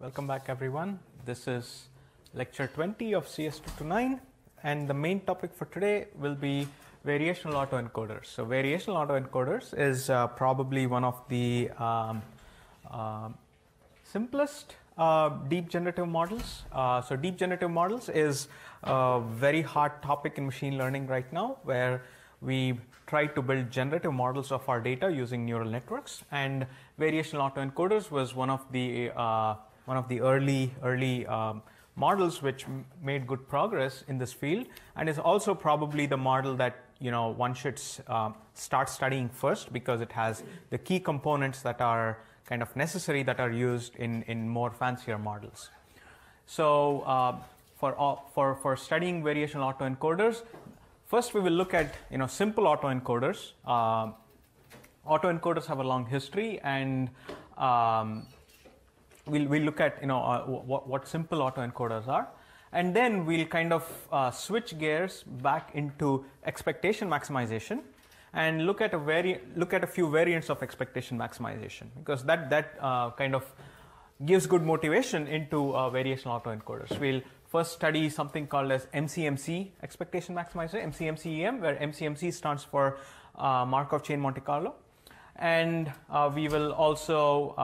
Welcome back everyone. This is lecture 20 of CS229 and the main topic for today will be variational autoencoders. So variational autoencoders is probably one of the simplest deep generative models. So deep generative models is a very hard topic in machine learning right now, where we try to build generative models of our data using neural networks, and variational autoencoders was one of the early models which made good progress in this field, and is also probably the model that one should start studying first, because it has the key components that are kind of necessary, that are used in more fancier models. So for studying variational autoencoders, first we will look at simple autoencoders. Autoencoders have a long history, and we'll look at what simple autoencoders are, and then we'll kind of switch gears back into expectation maximization and look at a few variants of expectation maximization, because that kind of gives good motivation into variational autoencoders. We'll first study something called as MCMC expectation maximization, MCMCEM, where MCMC stands for Markov chain Monte Carlo, and we will also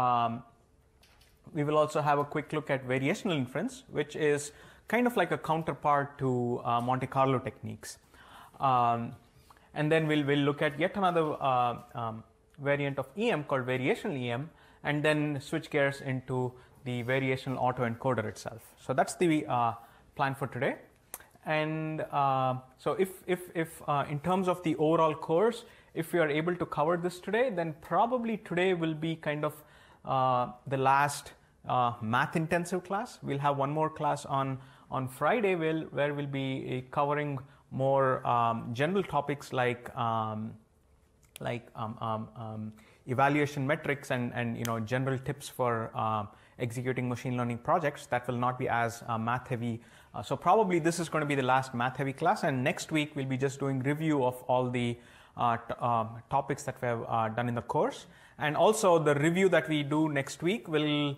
have a quick look at variational inference, which is kind of like a counterpart to Monte Carlo techniques. And then we'll look at yet another variant of EM called variational EM, and then switch gears into the variational autoencoder itself. So that's the plan for today. And so if in terms of the overall course, if we are able to cover this today, then probably today will be kind of the last math intensive class. We'll have one more class on Friday where we'll be covering more general topics like evaluation metrics and general tips for executing machine learning projects. That will not be as math heavy. So probably this is going to be the last math heavy class, and next week we'll be just doing review of all the topics that we have done in the course. And also the review that we do next week will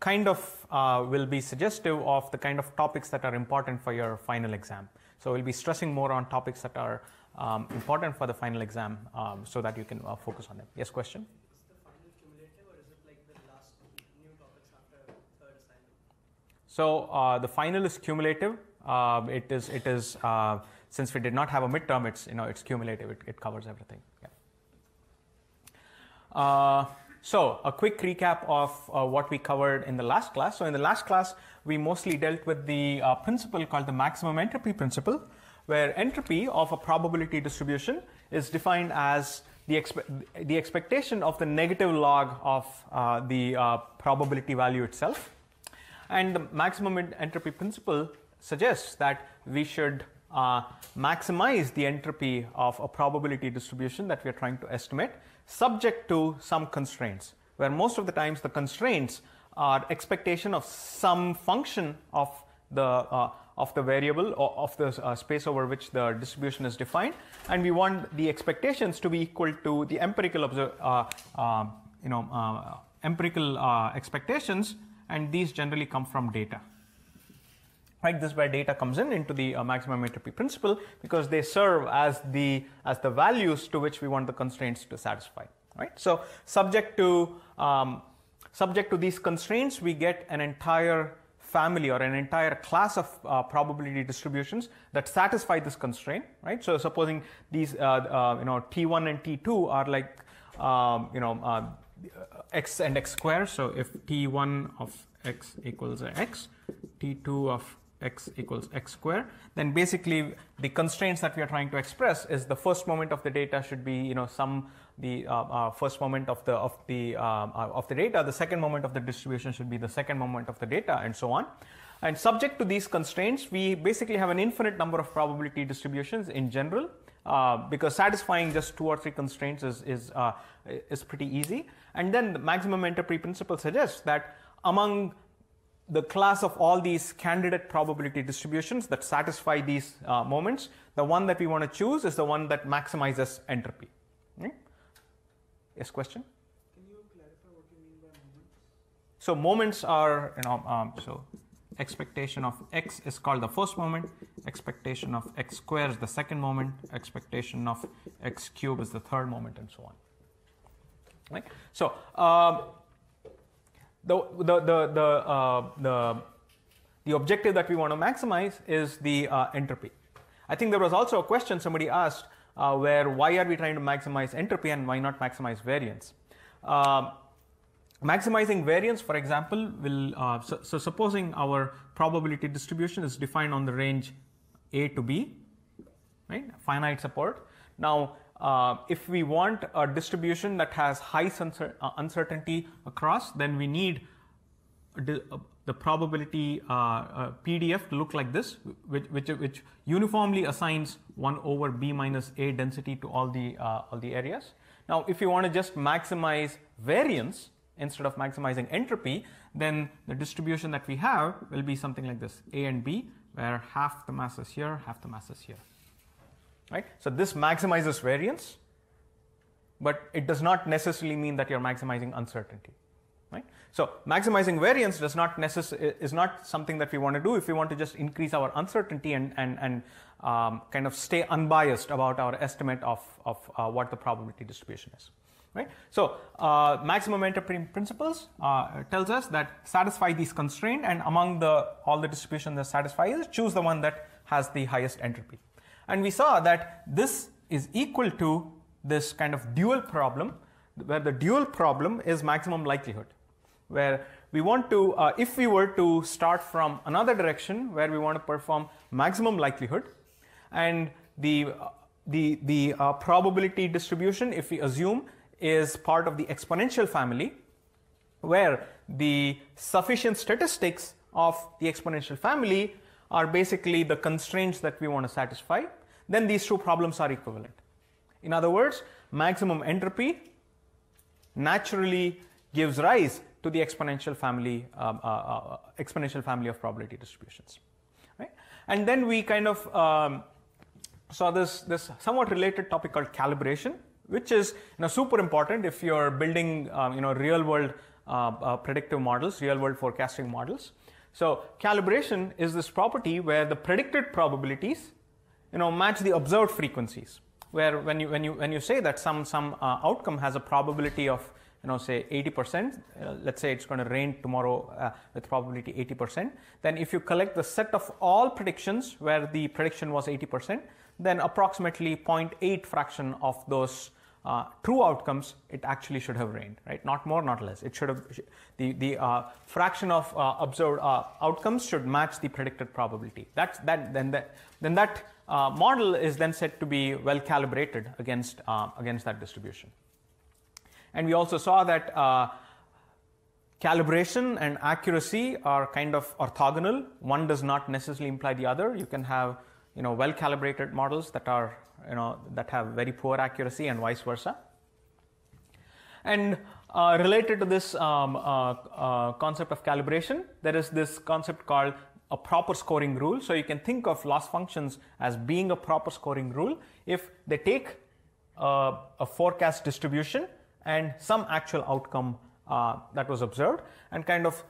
kind of will be suggestive of the kind of topics that are important for your final exam. So we'll be stressing more on topics that are important for the final exam, so that you can focus on them. Yes, question? Is the final cumulative, or is it like the last new topics after third assignment? So the final is cumulative. It is since we did not have a midterm, it's it's cumulative. It covers everything. Yeah. So a quick recap of what we covered in the last class. So in the last class, we mostly dealt with the principle called the maximum entropy principle, where entropy of a probability distribution is defined as the expectation of the negative log of the probability value itself. And the maximum entropy principle suggests that we should maximize the entropy of a probability distribution that we are trying to estimate, subject to some constraints, where most of the times the constraints are expectation of some function of the variable or of the space over which the distribution is defined, and we want the expectations to be equal to the empirical expectations, and these generally come from data. Right, this is where data comes into the maximum entropy principle, because they serve as the values to which we want the constraints to satisfy. Right, so subject to these constraints, we get an entire family or an entire class of probability distributions that satisfy this constraint. Right, so supposing these T1 and T2 are like x and x squared. So if T1 of x equals x, T2 of x equals x square, then basically the constraints that we are trying to express is the first moment of the data should be first moment of the data, the second moment of the distribution should be the second moment of the data, and so on. And subject to these constraints, we basically have an infinite number of probability distributions in general, because satisfying just 2 or 3 constraints is pretty easy. And then the maximum entropy principle suggests that among the class of all these candidate probability distributions that satisfy these moments, the one that we want to choose is the one that maximizes entropy. Yes, question? Can you clarify what you mean by moments? So moments are, so expectation of x is called the first moment, expectation of x square is the second moment, expectation of x cube is the third moment, and so on. Right? So the objective that we want to maximize is the entropy. I think there was also a question somebody asked where why are we trying to maximize entropy and why not maximize variance? Maximizing variance, for example, will so supposing our probability distribution is defined on the range A to B, right? Finite support. Now, if we want a distribution that has high uncertainty across, then we need the probability PDF to look like this, which uniformly assigns 1 over B minus A density to all the areas. Now, if you want to just maximize variance instead of maximizing entropy, then the distribution that we have will be something like this, A and B, where half the mass is here, half the mass is here. Right? So this maximizes variance, but it does not necessarily mean that you're maximizing uncertainty. Right? So maximizing variance does not is not something that we want to do if we want to just increase our uncertainty and kind of stay unbiased about our estimate of what the probability distribution is. Right? So maximum entropy principles tells us that satisfy these constraints, and among all the distributions that satisfy it, choose the one that has the highest entropy. And we saw that this is equal to this kind of dual problem, where the dual problem is maximum likelihood, where we want to if we were to start from another direction where we want to perform maximum likelihood, and the probability distribution, if we assume, is part of the exponential family, where the sufficient statistics of the exponential family are basically the constraints that we want to satisfy, then these two problems are equivalent. In other words, maximum entropy naturally gives rise to the exponential family of probability distributions. Right? And then we kind of saw this somewhat related topic called calibration, which is super important if you're building real world predictive models, real world forecasting models. So calibration is this property where the predicted probabilities match the observed frequencies, where when you say that some outcome has a probability of say 80%, let's say it's going to rain tomorrow with probability 80%, then if you collect the set of all predictions where the prediction was 80%, then approximately 0.8 fraction of those true outcomes, it actually should have rained, right? Not more, not less. It should have the fraction of observed outcomes should match the predicted probability. Then that model is then said to be well calibrated against that distribution. And we also saw that calibration and accuracy are kind of orthogonal. One does not necessarily imply the other. You can have well calibrated models that are that have very poor accuracy, and vice versa. And related to this concept of calibration, there is this concept called a proper scoring rule. So you can think of loss functions as being a proper scoring rule if they take a forecast distribution and some actual outcome that was observed, and kind of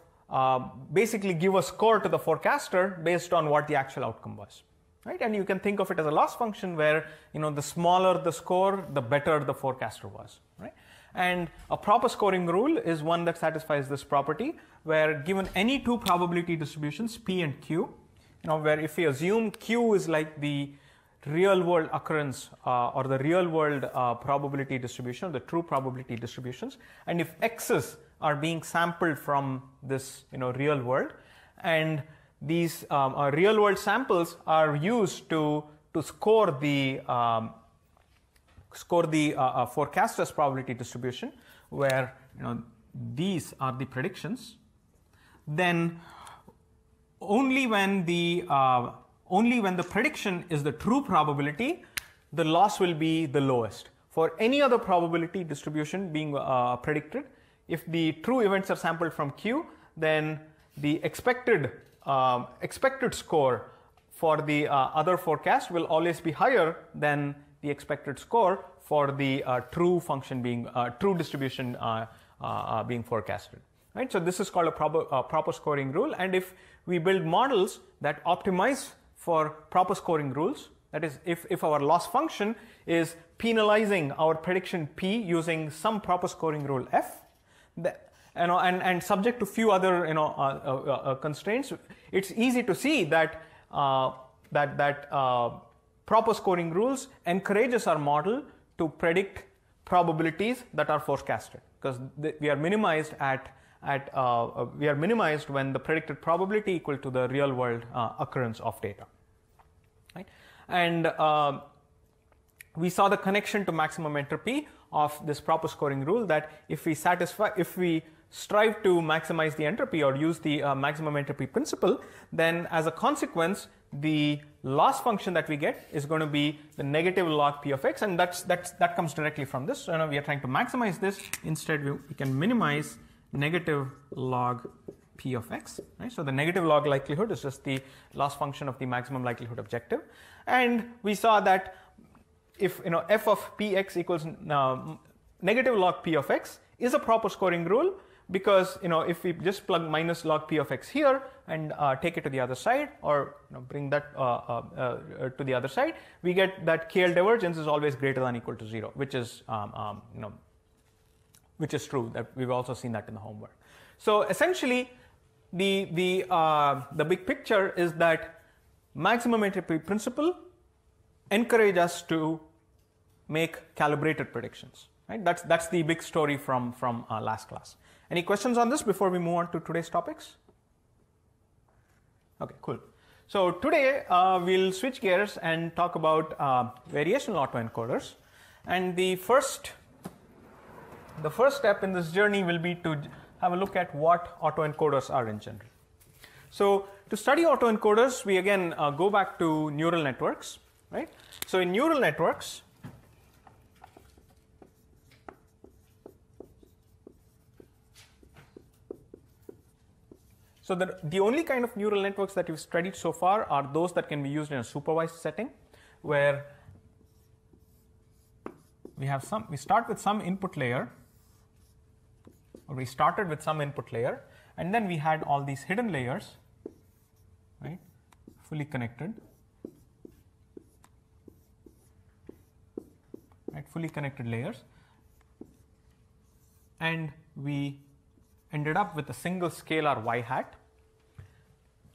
basically give a score to the forecaster based on what the actual outcome was. Right? And you can think of it as a loss function where the smaller the score, the better the forecaster was. Right? And a proper scoring rule is one that satisfies this property, where given any two probability distributions P and Q, where if we assume Q is like the real world occurrence or the real world probability distribution, the true probability distributions, and if X's are being sampled from this real world, and these real world samples are used to score the forecaster's probability distribution, where these are the predictions, then only when the prediction is the true probability, the loss will be the lowest. For any other probability distribution being predicted, if the true events are sampled from Q, then the expected score for the other forecast will always be higher than the expected score for the true distribution being forecasted. right? So this is called a proper scoring rule. And if we build models that optimize for proper scoring rules, that is, if our loss function is penalizing our prediction P using some proper scoring rule F, and subject to few other constraints, it's easy to see that proper scoring rules encourages our model to predict probabilities that are forecasted, because we are minimized minimized when the predicted probability equal to the real world occurrence of data, right? And we saw the connection to maximum entropy of this proper scoring rule, that if we strive to maximize the entropy or use the maximum entropy principle, then as a consequence the loss function that we get is going to be the negative log p of x, and that comes directly from this. So you know, we are trying to maximize this. Instead we can minimize negative log p of x, right? So the negative log likelihood is just the loss function of the maximum likelihood objective. And we saw that if you know f of px equals negative log p of x is a proper scoring rule, because you know if we just plug minus log p of x here and take it to the other side, or you know, bring that to the other side, we get that KL divergence is always greater than or equal to 0, which is which is true. That we've also seen that in the homework. So essentially, the big picture is that maximum entropy principle encourage us to make calibrated predictions, right? That's the big story from last class. Any questions on this before we move on to today's topics? Okay, cool. So today we'll switch gears and talk about variational autoencoders. And the first step in this journey will be to have a look at what autoencoders are in general. So to study autoencoders, we again go back to neural networks, right? So in neural networks, so the only kind of neural networks that we've studied so far are those that can be used in a supervised setting, where we started with some input layer, and then we had all these hidden layers, right, fully connected, right, fully connected layers, and we ended up with a single scalar y hat,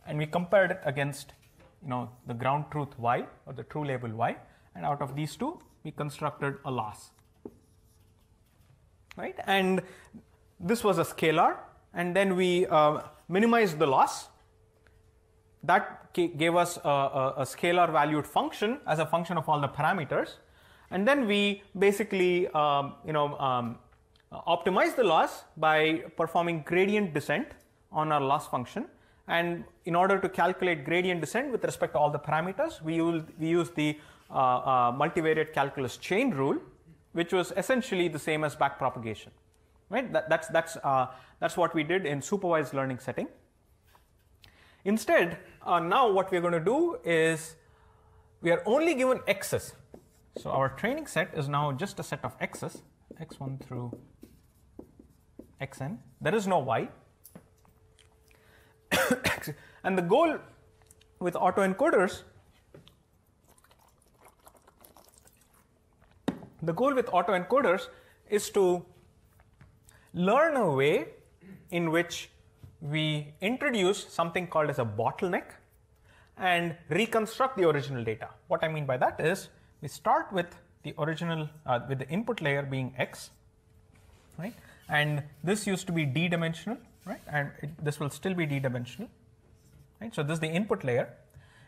and we compared it against, you know, the ground truth y or the true label y, and out of these two we constructed a loss, right? And this was a scalar, and then we minimized the loss. That gave us a scalar valued function as a function of all the parameters, and then we basically optimize the loss by performing gradient descent on our loss function. And in order to calculate gradient descent with respect to all the parameters, we used the multivariate calculus chain rule, which was essentially the same as backpropagation, right? That's what we did in supervised learning setting. Instead, now what we're going to do is we are only given x's. So our training set is now just a set of x's, x1 through xn. There is no y. And the goal with autoencoders, is to learn a way in which we introduce something called as a bottleneck and reconstruct the original data. What I mean by that is, we start with the original with the input layer being x, right? And this used to be d-dimensional, right? And this will still be d-dimensional, right? So this is the input layer,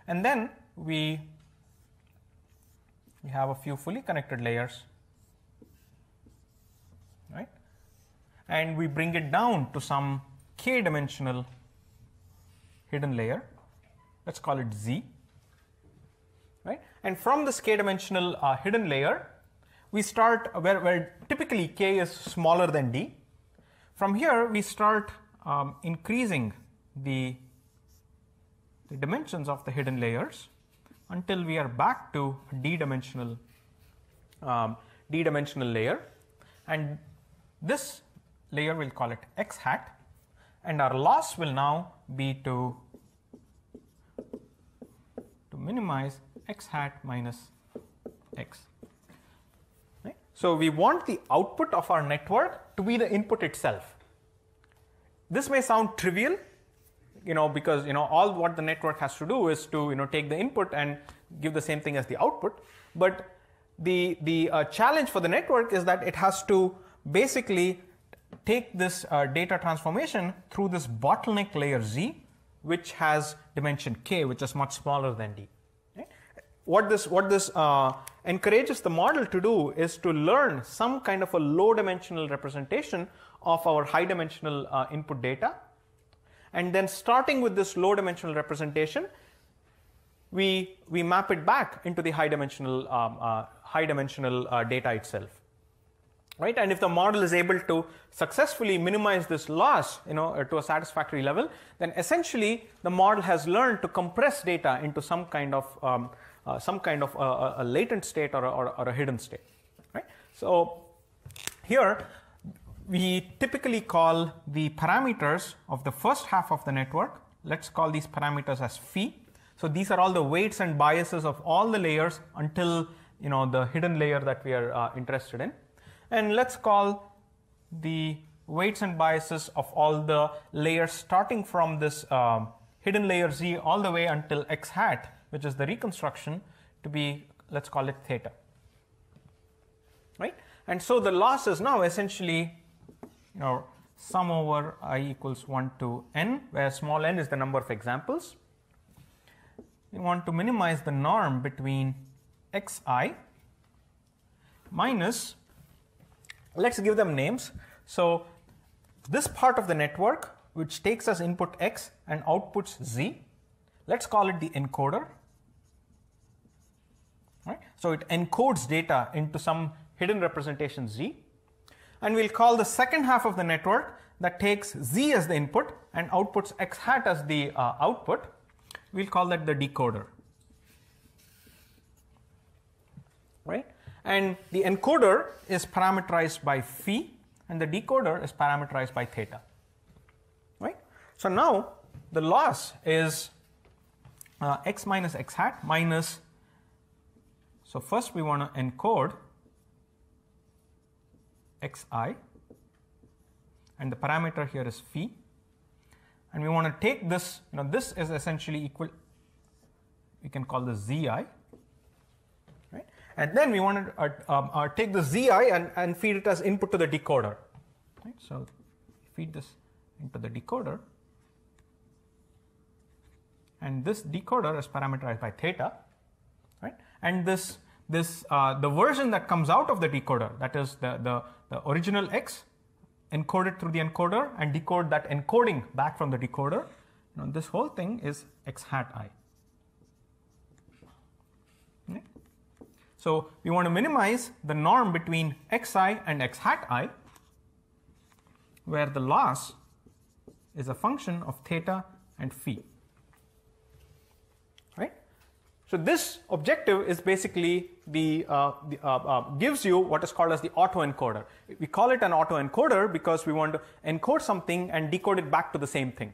and then we have a few fully connected layers, right? And we bring it down to some k-dimensional hidden layer. Let's call it z, right? And from this k-dimensional hidden layer, we start where typically k is smaller than d. From here, we start increasing the dimensions of the hidden layers until we are back to d-dimensional layer, and this layer we'll call it x hat, and our loss will now be to minimize x hat minus x. Right? So, we want the output of our network to be the input itself. This may sound trivial, you know, because you know all what the network has to do is to take the input and give the same thing as the output, but the challenge for the network is that it has to basically take this data transformation through this bottleneck layer Z, which has dimension k, which is much smaller than d. Right? What this encourages the model to do is to learn some kind of a low dimensional representation of our high dimensional input data, and then starting with this low dimensional representation, we map it back into the high dimensional data itself. Right, and if the model is able to successfully minimize this loss, to a satisfactory level, then essentially the model has learned to compress data into some kind of a latent state or a hidden state. Right, so here we typically call the parameters of the first half of the network. Let's call these parameters as phi. So these are all the weights and biases of all the layers until the hidden layer that we are interested in. And let's call the weights and biases of all the layers starting from this hidden layer Z all the way until x hat, which is the reconstruction, to be, let's call it theta. Right? And so the loss is now essentially sum over I equals 1 to n, where small n is the number of examples. We want to minimize the norm between xi minus. Let's give them names. So this part of the network which takes as input x and outputs z, let's call it the encoder. Right? So it encodes data into some hidden representation z, and we'll call the second half of the network that takes z as the input and outputs x hat as the output. We'll call that the decoder. Right? And the encoder is parameterized by phi, and the decoder is parameterized by theta. Right? So now the loss is x minus x hat minus. So first we want to encode xi, and the parameter here is phi, and we want to take this. This is essentially equal. We can call this zi. And then we want to take the zi and feed it as input to the decoder. Right? So feed this into the decoder, and this decoder is parameterized by theta. Right? And the version that comes out of the decoder, that is the original x encoded through the encoder and decode that encoding back from the decoder. This whole thing is x hat I. So we want to minimize the norm between xi and x hat I, where the loss is a function of theta and phi. Right? So this objective is basically gives you what is called as the autoencoder. We call it an autoencoder because we want to encode something and decode it back to the same thing,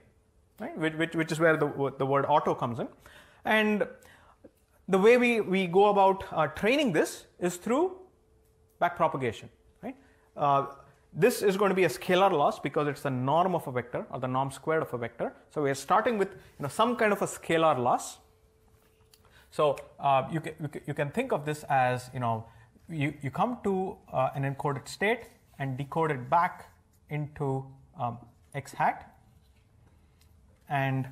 right? Which is where the word auto comes in. And the way we go about training this is through backpropagation. Right? This is going to be a scalar loss because it's the norm of a vector or the norm squared of a vector. So we are starting with some kind of a scalar loss. So you can think of this as you come to an encoded state and decode it back into x hat, and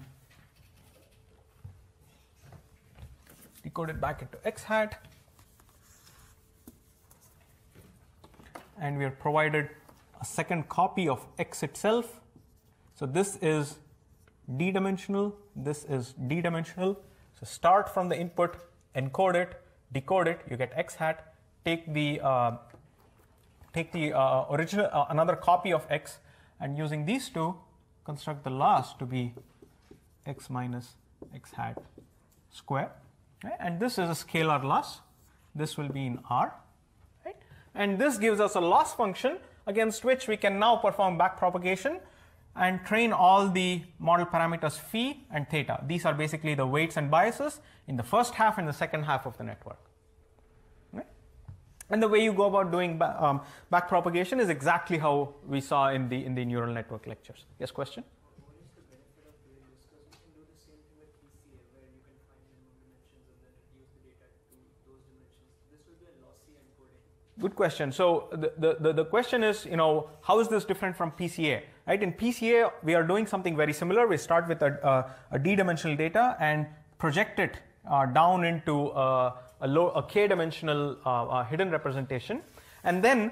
decode it back into x hat, and we are provided a second copy of x itself. So this is d dimensional, this is d dimensional. So start from the input, encode it, decode it, you get x hat. Take the original another copy of x, and using these two construct the loss to be x minus x hat square. And this is a scalar loss. This will be in R, right? And this gives us a loss function against which we can now perform back propagation and train all the model parameters phi and theta. These are basically the weights and biases in the first half and the second half of the network. Right? And the way you go about doing backpropagation is exactly how we saw in the neural network lectures. Yes, question? What is the benefit of doing this? Because we can do the same thing with PCA, where you can find the dimensions and then reduce the data to those dimensions. This will be a lossy encoding. Good question. So the question is, you know, how is this different from PCA? Right? In PCA, we are doing something very similar. We start with a d-dimensional data and project it down into a k-dimensional hidden representation. And then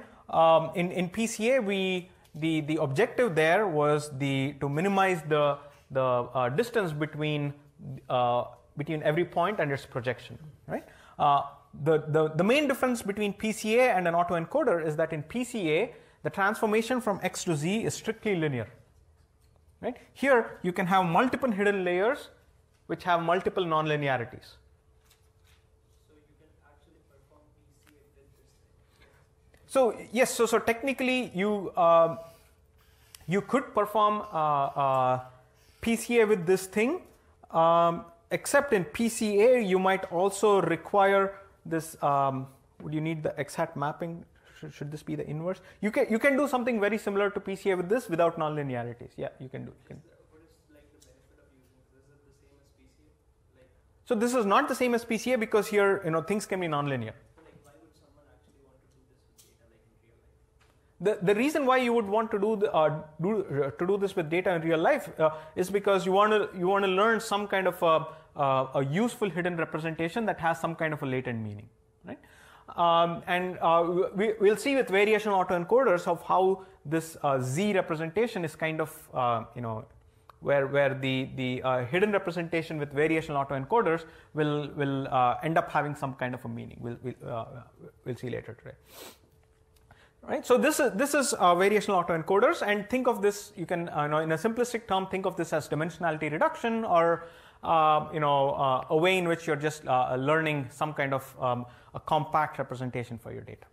in PCA, the objective there was to minimize the distance between every point and its projection. Right? The main difference between PCA and an autoencoder is that in PCA, the transformation from X to Z is strictly linear. Right? Here you can have multiple hidden layers which have multiple nonlinearities. So you can actually perform PCA with this. So yes, so technically you you could perform PCA with this thing, except in PCA you might also require this. Would you need the X-hat mapping? Should this be the inverse? You can do something very similar to PCA with this without nonlinearities. Yeah, you can do. What is like the benefit of using this? Is it the same as PCA? Like, so this is not the same as PCA because here, you know, things can be nonlinear. Like, why would someone actually want to do this with data, like in real life? The reason why you would want to do the, to do this with data in real life is because you want to learn some kind of a useful hidden representation that has some kind of a latent meaning, right? We'll see with variational autoencoders of how this Z representation is kind of you know, where the hidden representation with variational autoencoders will end up having some kind of a meaning. We'll see later today. Right. So this is variational autoencoders, and think of this. You can you know, in a simplistic term, think of this as dimensionality reduction, or you know, a way in which you're just learning some kind of a compact representation for your data.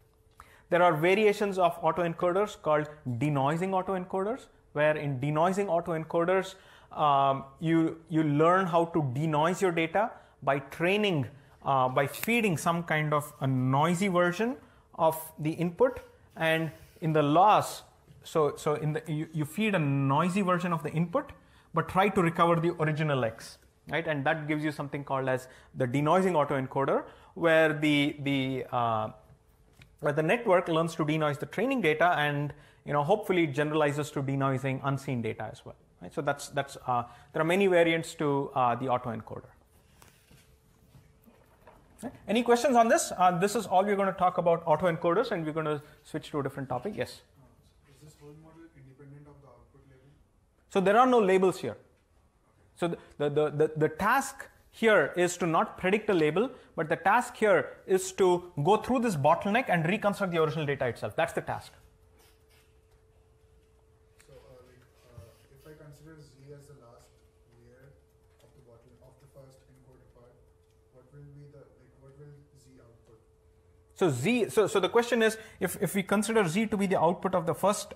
There are variations of autoencoders called denoising autoencoders, where in denoising autoencoders, you learn how to denoise your data by training, by feeding some kind of a noisy version of the input, and in the loss, so in the you feed a noisy version of the input, but try to recover the original X. Right, and that gives you something called as the denoising autoencoder, where the network learns to denoise the training data, and you know, hopefully it generalizes to denoising unseen data as well. Right, so that's there are many variants to the autoencoder. Right. Any questions on this? This is all we're going to talk about autoencoders, and we're going to switch to a different topic. Yes. Is this whole model independent of the output label? So there are no labels here. So the task here is to not predict a label, but the task here is to go through this bottleneck and reconstruct the original data itself. That's the task. So if I consider Z as the last layer of the bottleneck of the first encoded part, what will be the, like, what will Z output? So so the question is, if we consider Z to be the output of the first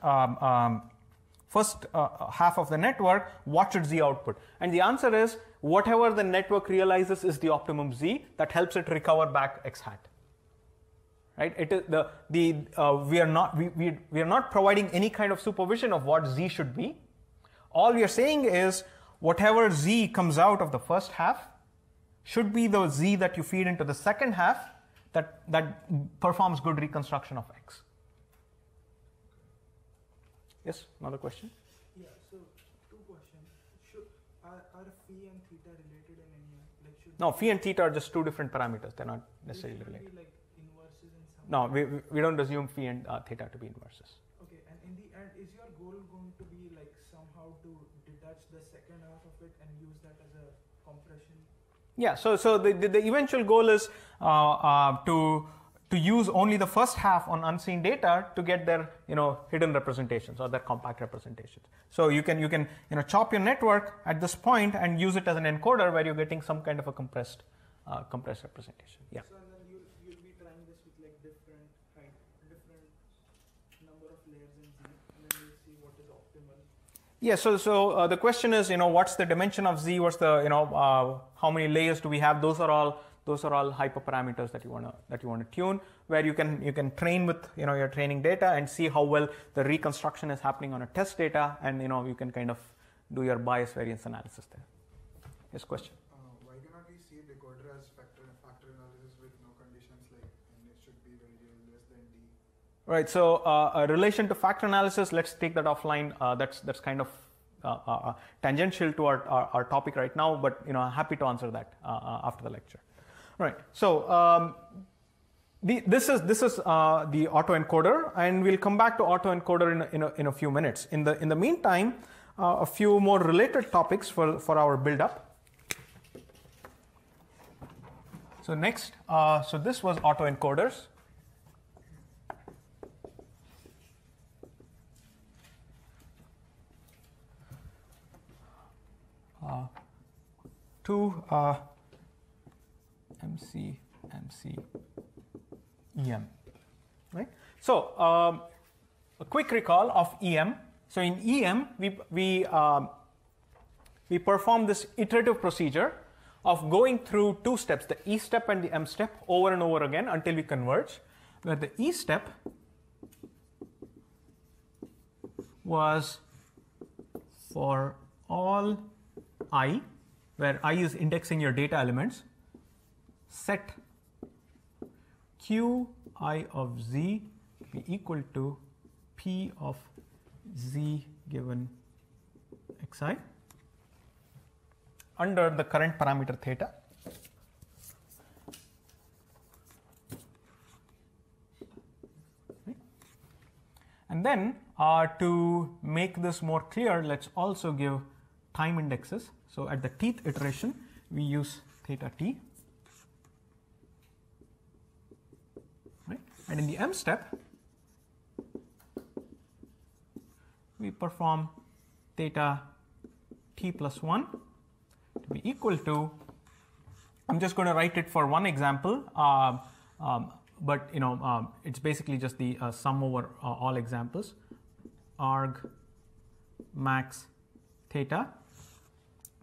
first half of the network, what should Z output? And the answer is, whatever the network realizes is the optimum Z that helps it recover back X hat. Right? It is we are not providing any kind of supervision of what Z should be. All we are saying is, whatever Z comes out of the first half should be the Z that you feed into the second half that performs good reconstruction of X. Yes, another question? Yeah, so two questions. Are phi and theta related in any way? Like, no, phi and theta are just two different parameters. They're not necessarily related. Be like inverses in some way? No, we don't assume phi and theta to be inverses. Okay, and in the end, is your goal going to be like somehow to detach the second half of it and use that as a compression? Yeah, so the eventual goal is to use only the first half on unseen data to get their, you know, hidden representations or their compact representations. So you can you know, chop your network at this point and use it as an encoder where you're getting some kind of a compressed representation. Yeah. So and then you'll be trying this with like different number of layers in Z, and then you'll see what is optimal. Yeah, so the question is, what's the dimension of Z? What's the, how many layers do we have? Those are all hyperparameters that you want to tune, where you can train with your training data and see how well the reconstruction is happening on a test data, and you can kind of do your bias variance analysis there. Yes, question. Why cannot we see decoder as factor analysis with no conditions, like and it should be variable less than D? Right. So a relation to factor analysis, let's take that offline. That's kind of tangential to our topic right now, but I'm happy to answer that after the lecture. Right. So this is the autoencoder, and we'll come back to autoencoder in a few minutes. In the meantime, a few more related topics for our build up. So next, so this was autoencoders. To MCMCEM, right? So a quick recall of EM. So in EM, we perform this iterative procedure of going through two steps, the E step and the M step, over and over again until we converge, where the E step was for all I, where I is indexing your data elements, set Q I of Z be equal to P of Z given xi under the current parameter theta. Okay. And then to make this more clear, let's also give time indexes. So at the tth iteration, we use theta t. Right? And in the M step, we perform theta t plus 1 to be equal to, I'm just going to write it for one example, but it's basically just the sum over all examples, arg max theta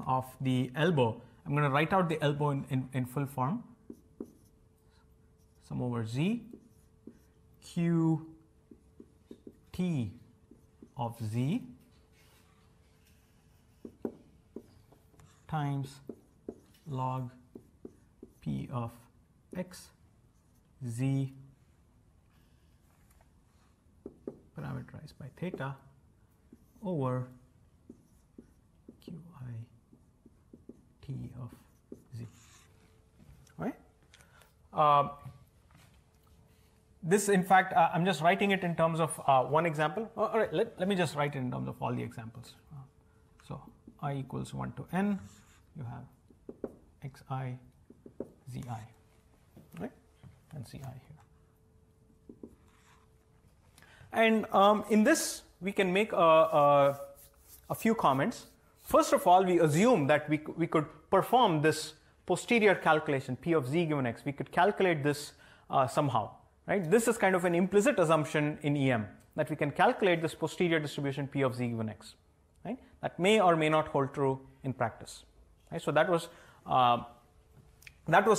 of the elbow. I'm going to write out the elbow in full form, sum over Z Q T of Z times log P of X Z parameterized by theta over Q I T of Z. Right? This, in fact, I'm just writing it in terms of one example. All right, let me just write it in terms of all the examples. So I equals 1 to n, you have xi, zi, right, and ci here. And in this, we can make a few comments. First of all, we assume that we could perform this posterior calculation, p of z given x. We could calculate this somehow. Right? This is kind of an implicit assumption in EM, that we can calculate this posterior distribution p of z given x. Right? That may or may not hold true in practice. Right? So that was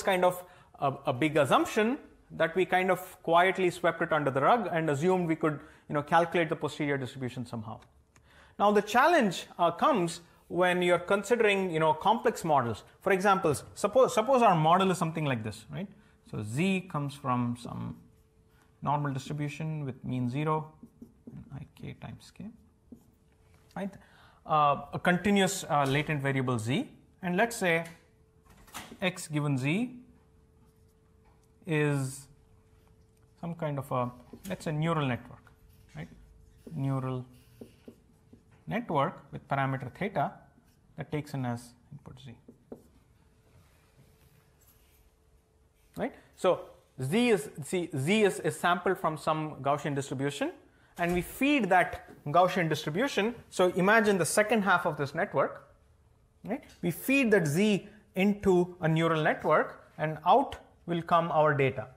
kind of a big assumption that we kind of quietly swept it under the rug and assumed we could calculate the posterior distribution somehow. Now the challenge comes when you're considering complex models. For example, suppose our model is something like this, right? So Z comes from some normal distribution with mean 0 and ik times k, right? A continuous latent variable z, and let's say x given z is some kind of a, let's say, neural network, right? Neural network with parameter theta that takes in as input z, right? So z is sampled from some Gaussian distribution, and we feed that Gaussian distribution. So imagine the second half of this network, right? We feed that z into a neural network, and out will come our data,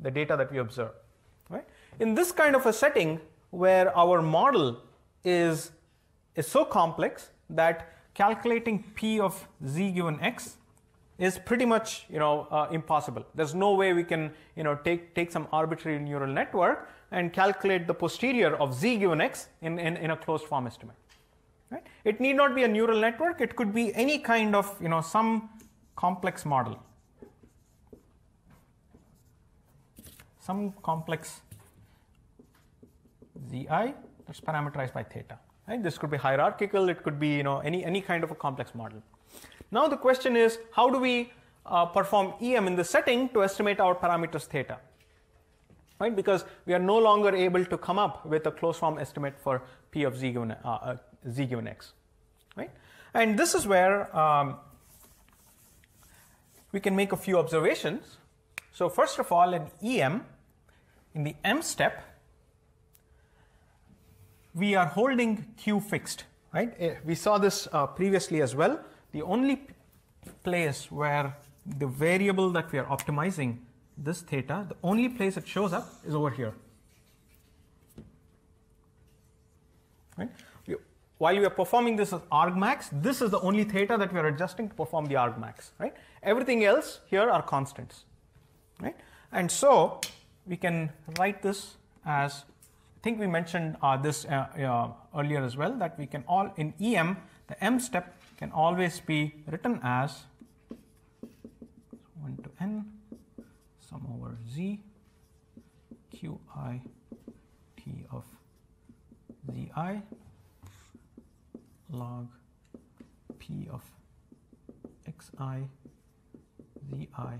the data that we observe, right? In this kind of a setting where our model is is so complex that calculating p of z given x is pretty much impossible. There's no way we can take some arbitrary neural network and calculate the posterior of z given x in a closed form estimate. Right? It need not be a neural network. It could be any kind of some complex model, some complex zi that's parameterized by theta. Right? This could be hierarchical. It could be any kind of a complex model. Now the question is, how do we perform EM in this setting to estimate our parameters theta? Right? Because we are no longer able to come up with a closed form estimate for p of z given x. Right? And this is where we can make a few observations. So first of all, in EM, in the M step, we are holding Q fixed. Right? We saw this previously as well. The only place where the variable that we are optimizing, this theta, the only place it shows up is over here. Right? While we are performing this as argmax, this is the only theta that we are adjusting to perform the argmax. Right? Everything else here are constants. Right? And so we can write this as, I think we mentioned this earlier as well, that we can all in EM, the M step can always be written as 1 to n sum over z q I t of z I log p of x I z I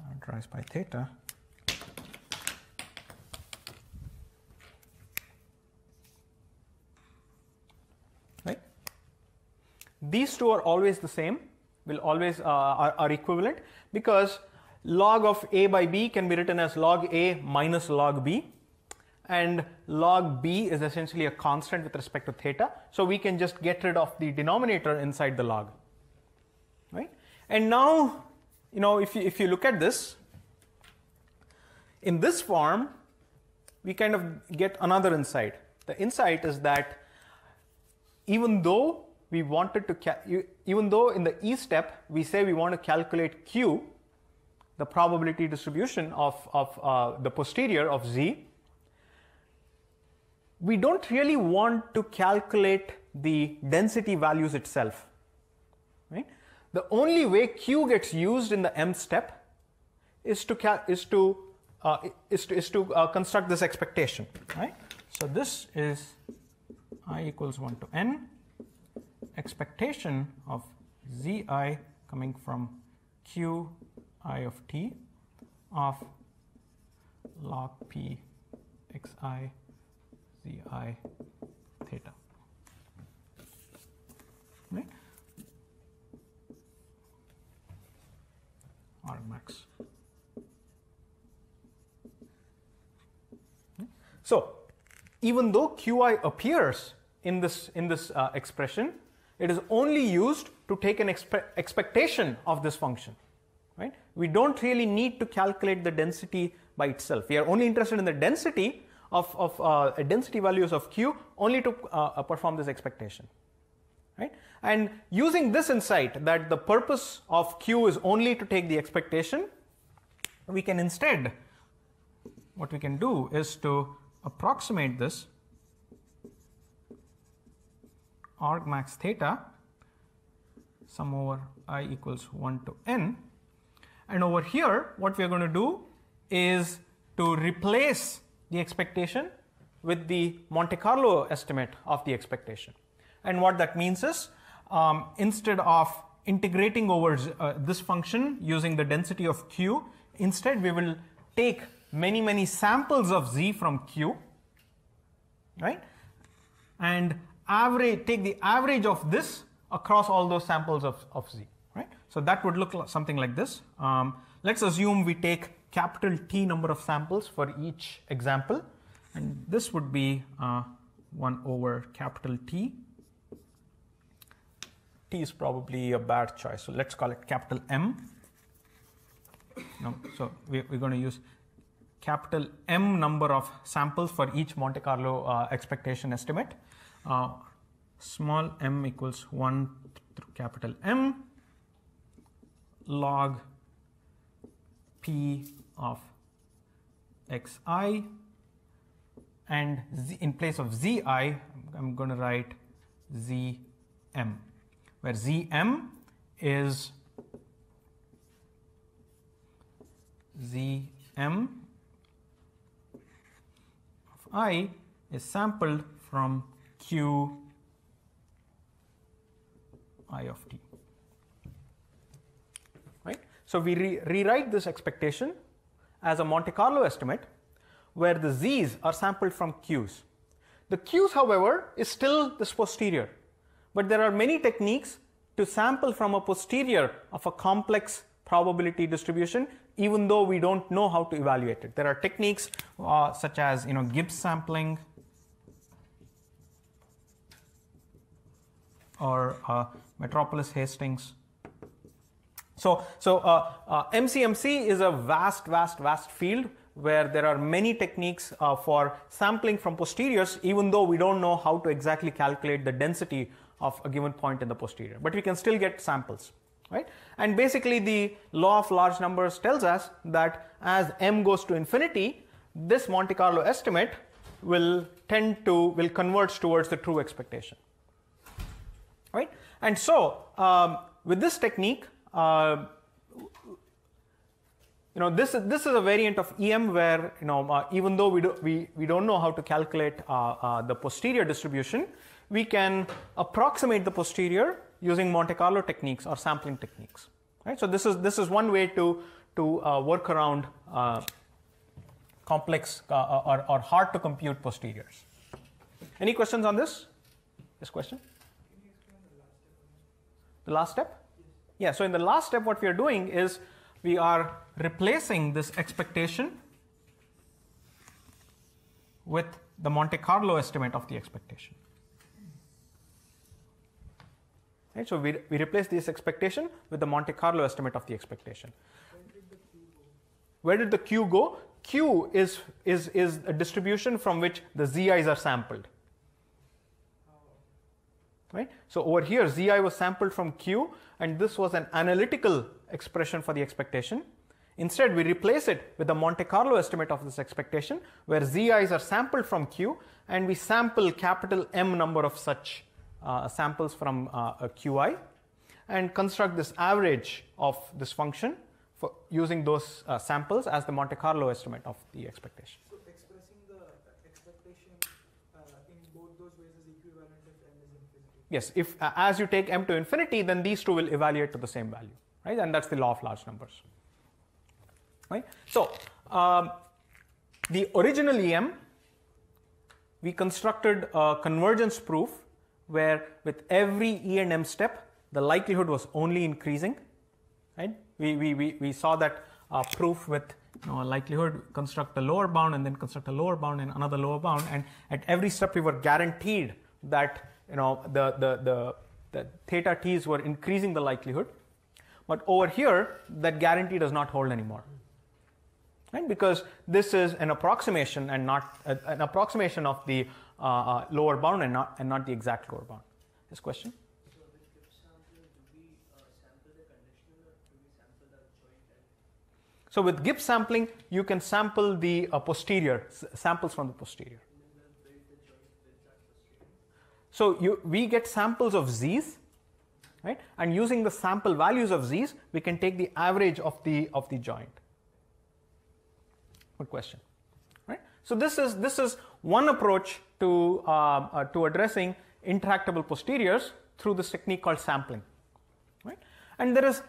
parameterized by theta . These two are always the same, will always are equivalent, because log of a by b can be written as log a minus log b, and log b is essentially a constant with respect to theta, so we can just get rid of the denominator inside the log. Right? And now, if you look at this, in this form, we kind of get another insight. The insight is that even though we wanted to, even though in the E step we say we want to calculate Q, the probability distribution of the posterior of Z, we don't really want to calculate the density values itself. Right? The only way Q gets used in the M step is to construct this expectation. Right? So this is I equals 1 to n. Expectation of zi coming from q I of t of log p x I zi theta. Right? Or max. So even though qi appears in this expression, it is only used to take an expectation of this function. Right? We don't really need to calculate the density by itself. We are only interested in the density of density values of Q only to perform this expectation. Right? And using this insight that the purpose of Q is only to take the expectation, we can instead, what we can do is to approximate this arg max theta sum over I equals 1 to n, and over here what we are going to do is to replace the expectation with the Monte Carlo estimate of the expectation. And what that means is, instead of integrating over this function using the density of Q, instead we will take many samples of Z from Q, right, and take the average of this across all those samples of Z. Right? So that would look something like this. Let's assume we take capital T number of samples for each example, and this would be 1 over capital T. T is probably a bad choice, so let's call it capital M. No, so we're going to use capital M number of samples for each Monte Carlo expectation estimate. small m equals 1 through capital M log P of xi, and Z, in place of zi I am going to write zm, where zm is zm of I is sampled from q I of t. Right? So, we rewrite this expectation as a Monte Carlo estimate where the z's are sampled from q's. The q's, however, is still this posterior, but there are many techniques to sample from a posterior of a complex probability distribution, even though we do not know how to evaluate it. There are techniques such as Gibbs sampling or Metropolis-Hastings. So MCMC is a vast field where there are many techniques for sampling from posteriors, even though we do not know how to exactly calculate the density of a given point in the posterior, but we can still get samples. Right? And basically the law of large numbers tells us that as m goes to infinity, this Monte Carlo estimate will converge towards the true expectation. Right? And so with this technique, this is a variant of EM where even though we don't know how to calculate the posterior distribution, we can approximate the posterior using Monte Carlo techniques or sampling techniques. Right? So this is one way to work around complex or hard to compute posteriors. Any questions on this? This question? Can you explain the last step? Yeah. So in the last step, what we are doing is we are replacing this expectation with the Monte Carlo estimate of the expectation. Right, so we replace this expectation with the Monte Carlo estimate of the expectation. Where did the Q go? Q is a distribution from which the zi's are sampled. Right? So over here zi was sampled from Q, and this was an analytical expression for the expectation. Instead, we replace it with the Monte Carlo estimate of this expectation, where zi's are sampled from Q, and we sample capital M number of such samples from a Qi, and construct this average of this function for using those samples as the Monte Carlo estimate of the expectation. So expressing the expectation in both those ways is equivalent if m is infinity. Yes, if as you take m to infinity, then these two will evaluate to the same value. Right, and that's the law of large numbers. Right, so the original EM, we constructed a convergence proof where with every E and M step the likelihood was only increasing. Right, we saw that proof with a likelihood, construct a lower bound and then construct a lower bound and another lower bound, and at every step we were guaranteed that the theta t's were increasing the likelihood. But over here that guarantee does not hold anymore, right? Because this is an approximation and not an approximation of the lower bound and not the exact lower bound. This question? So with Gibbs sampling, do we sample the conditional or do we sample the joint? So with Gibbs sampling you can sample the posterior, samples from the posterior. So we get samples of z's. Right? And using the sample values of z's, we can take the average of the joint. Good question, right? So this is one approach to addressing intractable posteriors through this technique called sampling, right? And there is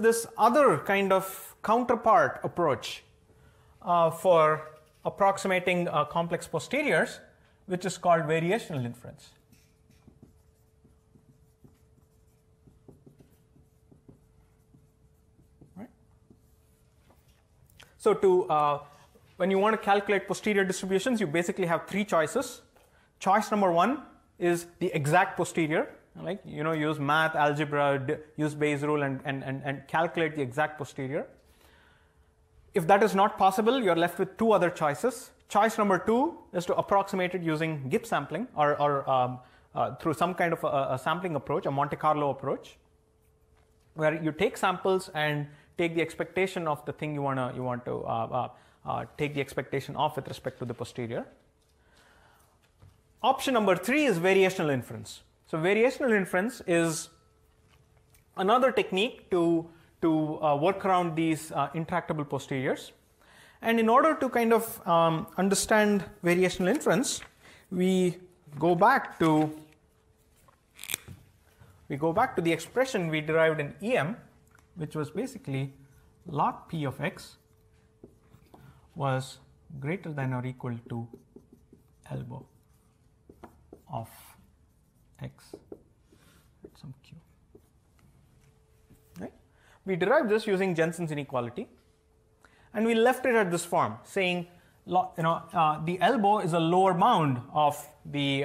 this other kind of counterpart approach for approximating complex posteriors, which is called variational inference. So when you want to calculate posterior distributions, you basically have three choices. Choice number one is the exact posterior, like use math, algebra, use Bayes rule and calculate the exact posterior. If that is not possible, you are left with two other choices. Choice number 2 is to approximate it using Gibbs sampling or through some kind of a sampling approach, a Monte Carlo approach, where you take samples and take the expectation of the thing you want to take the expectation of with respect to the posterior. Option number 3 is variational inference. So variational inference is another technique to work around these intractable posteriors. And in order to kind of understand variational inference, we go back to the expression we derived in EM, which was basically log P of x was greater than or equal to ELBO of x at some q. Right? We derived this using Jensen's inequality, and we left it at this form, saying the ELBO is a lower bound of the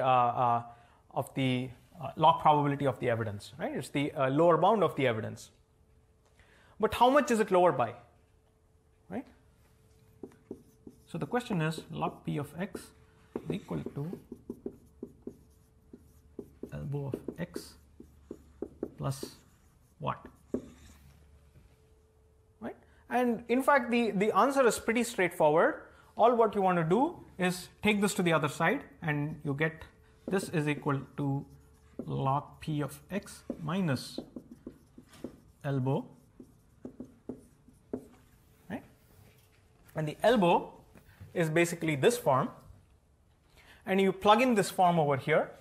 log probability of the evidence, right? It's the lower bound of the evidence. But how much is it lower by, right? So the question is log P of x is equal to ELBO of x plus what? Right? And in fact, the answer is pretty straightforward. All what you want to do is take this to the other side, and you get this is equal to log P of x minus ELBO, right? And the ELBO is basically this form, and you plug in this form over here.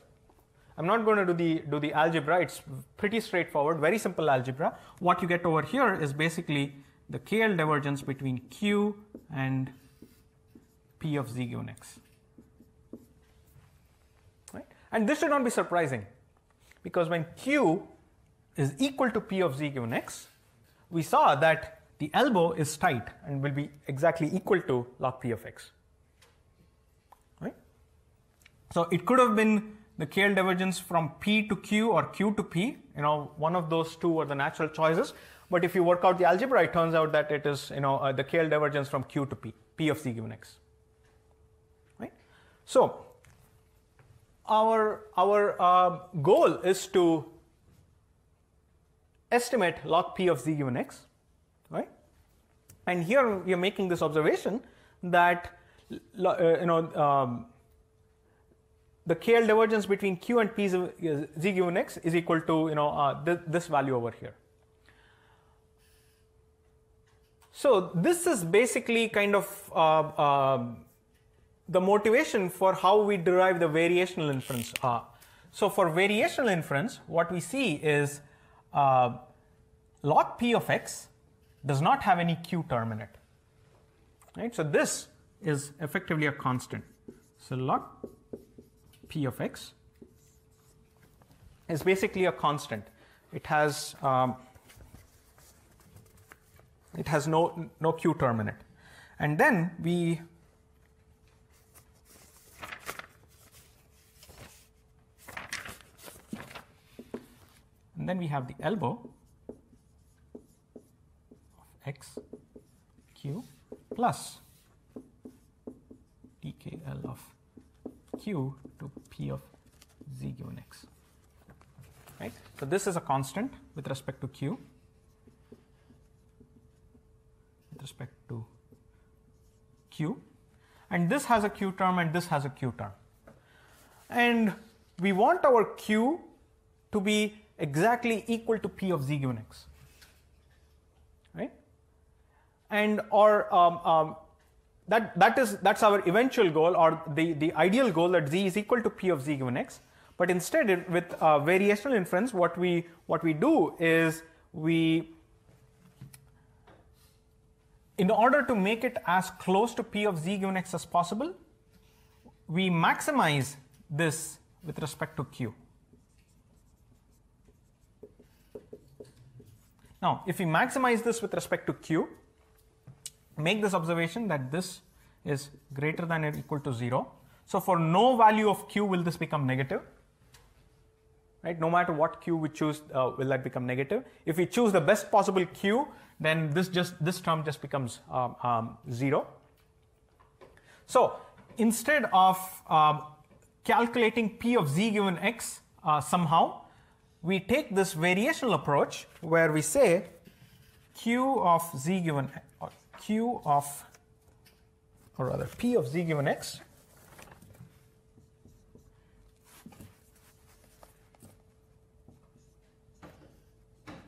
I'm not going to do the algebra. It's pretty straightforward, very simple algebra. What you get over here is basically the KL divergence between Q and P of z given x. Right? And this should not be surprising, because when Q is equal to P of z given x, we saw that the ELBO is tight and will be exactly equal to log P of x. Right? So it could have been the KL divergence from P to Q or Q to P, one of those two were the natural choices. But if you work out the algebra, it turns out that it is the KL divergence from Q to P, P of z given x. Right? So our goal is to estimate log P of z given x, right? And here we are making this observation that the KL divergence between Q and P z given x is equal to this value over here. So this is basically kind of the motivation for how we derive the variational inference. So for variational inference, what we see is log P of x does not have any Q term in it. Right? So this is effectively a constant. So log P of x is basically a constant. It has no Q term in it, and then we have the ELBO of x Q plus DKL of Q to P of z given x. Right? So this is a constant with respect to Q. Respect to Q, and this has a Q term and this has a Q term, and we want our Q to be exactly equal to P of z given x, right? And that's our eventual goal, or the ideal goal, that z is equal to P of z given x. But instead, with variational inference, what we do is in order to make it as close to P of z given x as possible, we maximize this with respect to Q. Now, if we maximize this with respect to Q, make this observation that this is greater than or equal to 0. So for no value of Q will this become negative. Right? No matter what Q we choose, will that become negative. If we choose the best possible Q, then this term just becomes 0. So instead of calculating P of z given x somehow, we take this variational approach where we say Q of z given or Q of or rather P of z given x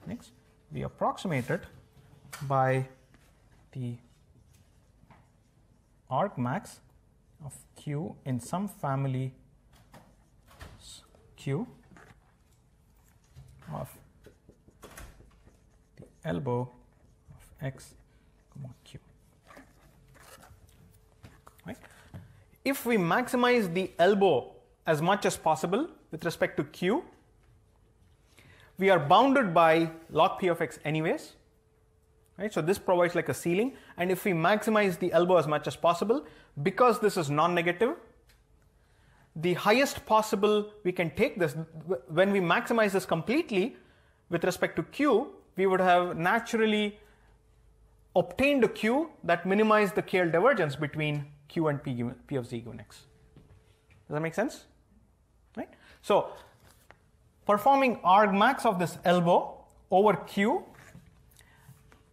next, we approximate it by the argmax of Q in some family Q of the elbow of x, Q. Right? If we maximize the elbow as much as possible with respect to Q, we are bounded by log P of x anyways. Right? So this provides like a ceiling, and if we maximize the elbow as much as possible, because this is non-negative, the highest possible we can take this. When we maximize this completely with respect to Q, we would have naturally obtained a Q that minimized the KL divergence between Q and P of z given x. Does that make sense? Right? So performing argmax of this elbow over Q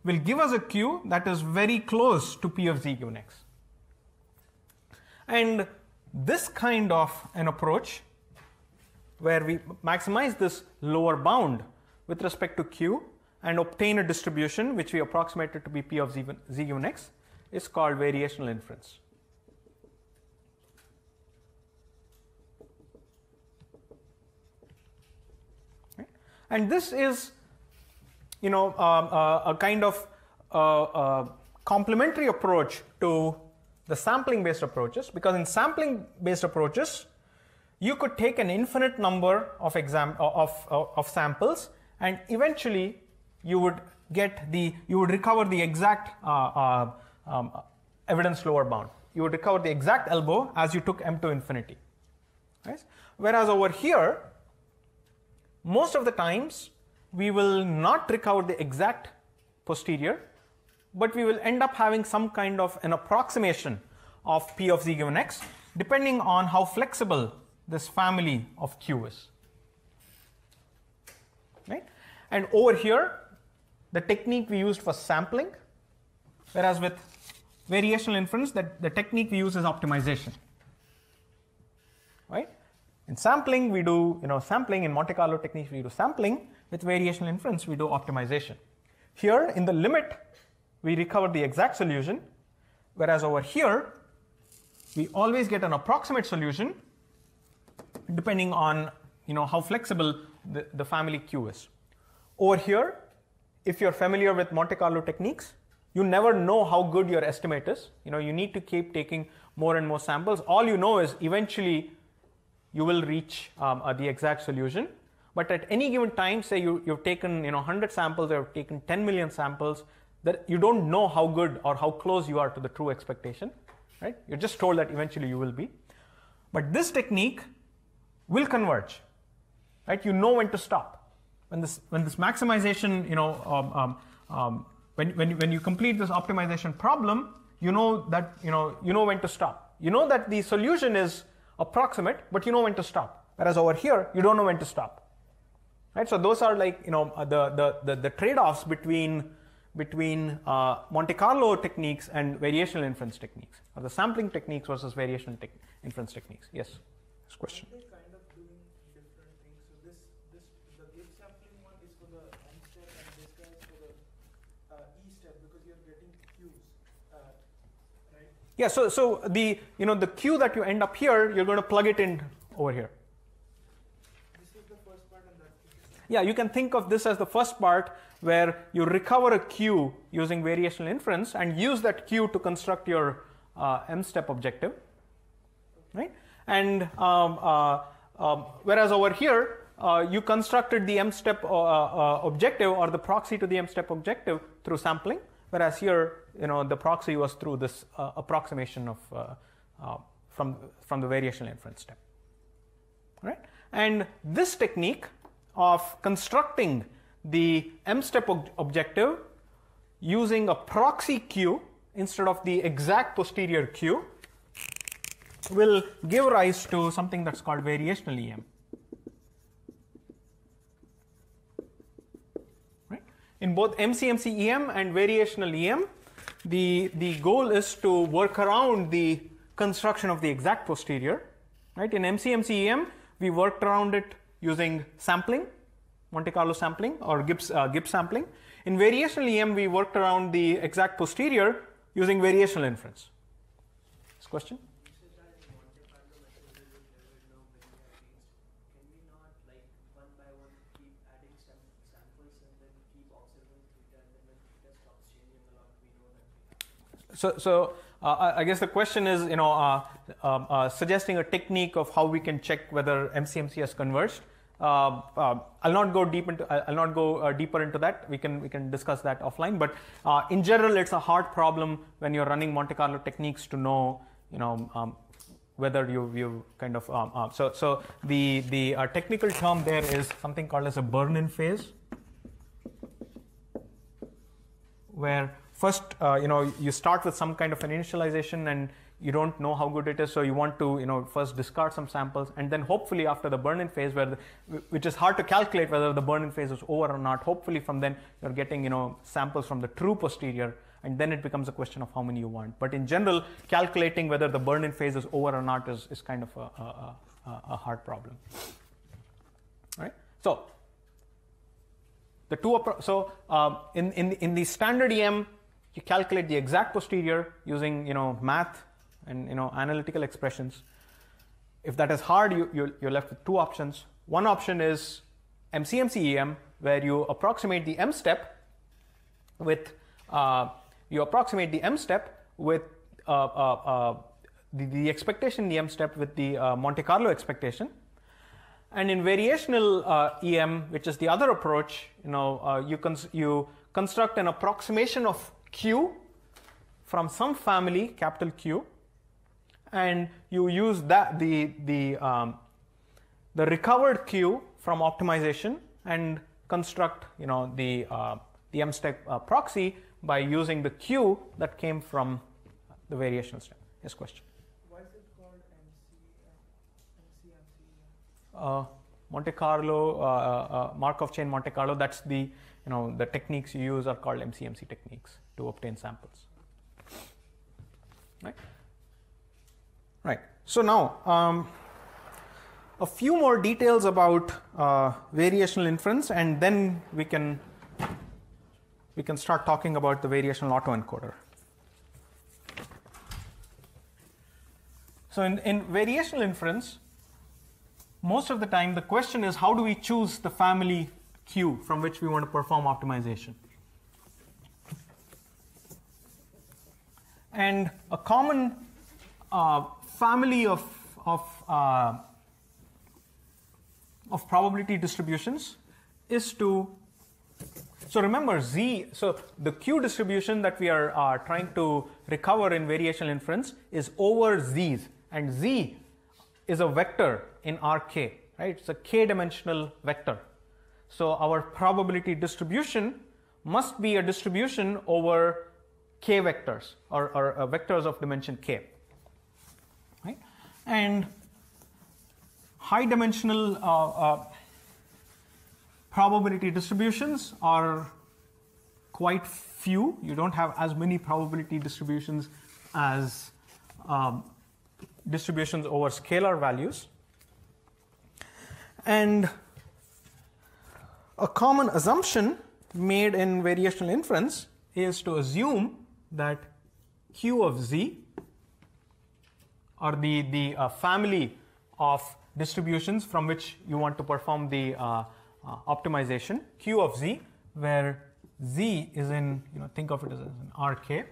will give us a Q that is very close to P of z given x. And this kind of an approach where we maximize this lower bound with respect to Q and obtain a distribution which we approximated to be P of z given x is called variational inference. Right? And this is, you know, a kind of complementary approach to the sampling based approaches, because in sampling based approaches you could take an infinite number of samples, and eventually you would get the, you would recover the exact evidence lower bound. You would recover the exact elbow as you took m to infinity. Right? Whereas over here, most of the times we will not recover the exact posterior, but we will end up having some kind of an approximation of P of z given x depending on how flexible this family of Q is. Right? And over here, the technique we used for sampling, whereas with variational inference, that the technique we use is optimization. Right? In sampling, we do, you know, sampling. In Monte Carlo techniques, we do sampling. With variational inference, we do optimization. Here, in the limit, we recover the exact solution, whereas over here, we always get an approximate solution depending on, you know, how flexible the family Q is. Over here, if you're familiar with Monte Carlo techniques, you never know how good your estimate is. You know, you need to keep taking more and more samples. All you know is eventually you will reach the exact solution. But at any given time, say you've taken, you know, 100 samples, or you've taken 10 million samples, that you don't know how good or how close you are to the true expectation, right? You're just told that eventually you will be. But this technique will converge, right? You know when to stop. When this maximization, you know, when you complete this optimization problem, you know that you know when to stop. You know that the solution is approximate, but you know when to stop. Whereas over here, you don't know when to stop. Right, so those are like, you know, the trade-offs between Monte Carlo techniques and variational inference techniques, or the sampling techniques versus variational inference techniques. Yes, next question. Aren't they kind of doing different things? So the Gibbs sampling one is for the M step, and this guy is for the E step, because you are getting Qs, right? Yeah. So the, you know, the Q that you end up here, you're going to plug it in over here. Yeah, you can think of this as the first part where you recover a Q using variational inference and use that Q to construct your M-step objective, right? And whereas over here, you constructed the M-step objective, or the proxy to the M-step objective, through sampling, whereas here, you know, the proxy was through this approximation of from the variational inference step, right? And this technique of constructing the M-step objective using a proxy Q instead of the exact posterior Q will give rise to something that is called variational EM. Right? In both MCMCEM and variational EM, the goal is to work around the construction of the exact posterior. Right? In MCMCEM, we worked around it using sampling, Monte Carlo sampling or Gibbs sampling. In variational EM, we worked around the exact posterior using variational inference. This question? So I guess the question is, you know, suggesting a technique of how we can check whether MCMC has converged. I'll not go deep into. I'll not go deeper into that. We can discuss that offline. But in general, it's a hard problem when you're running Monte Carlo techniques to know, you know, whether you kind of. So the technical term there is something called as a burn-in phase, where first you know, you start with some kind of an initialization and you don't know how good it is, so you want to, you know, first discard some samples, and then hopefully after the burn-in phase, where which is hard to calculate whether the burn-in phase is over or not. Hopefully from then you're getting, you know, samples from the true posterior, and then it becomes a question of how many you want. But in general, calculating whether the burn-in phase is over or not is kind of a hard problem. All right. So the in the standard EM, you calculate the exact posterior using, you know, math and, you know, analytical expressions. If that is hard, you're left with two options. One option is MCMCEM, where you approximate the M step with the expectation in the M step with the Monte Carlo expectation. And in variational EM, which is the other approach, you know, you construct an approximation of Q from some family, capital Q, and you use that the recovered Q from optimization and construct, you know, the M step proxy by using the Q that came from the variational step. Yes, question. Why is it called MCMCEM? Monte Carlo Markov chain Monte Carlo. That's the, you know, the techniques you use are called MCMC techniques to obtain samples. Right. Right. So now a few more details about variational inference, and then we can start talking about the variational autoencoder. So in variational inference, most of the time the question is, how do we choose the family Q from which we want to perform optimization? And a common family of probability distributions is to, so remember Z, so the Q distribution that we are trying to recover in variational inference is over Z's, and Z is a vector in RK, right? It's a k-dimensional vector. So our probability distribution must be a distribution over k vectors or vectors of dimension k. Right? And high dimensional probability distributions are quite few. You don't have as many probability distributions as distributions over scalar values. And a common assumption made in variational inference is to assume that Q of Z, or the family of distributions from which you want to perform the optimization, Q of Z, where Z is in, you know, think of it as an RK,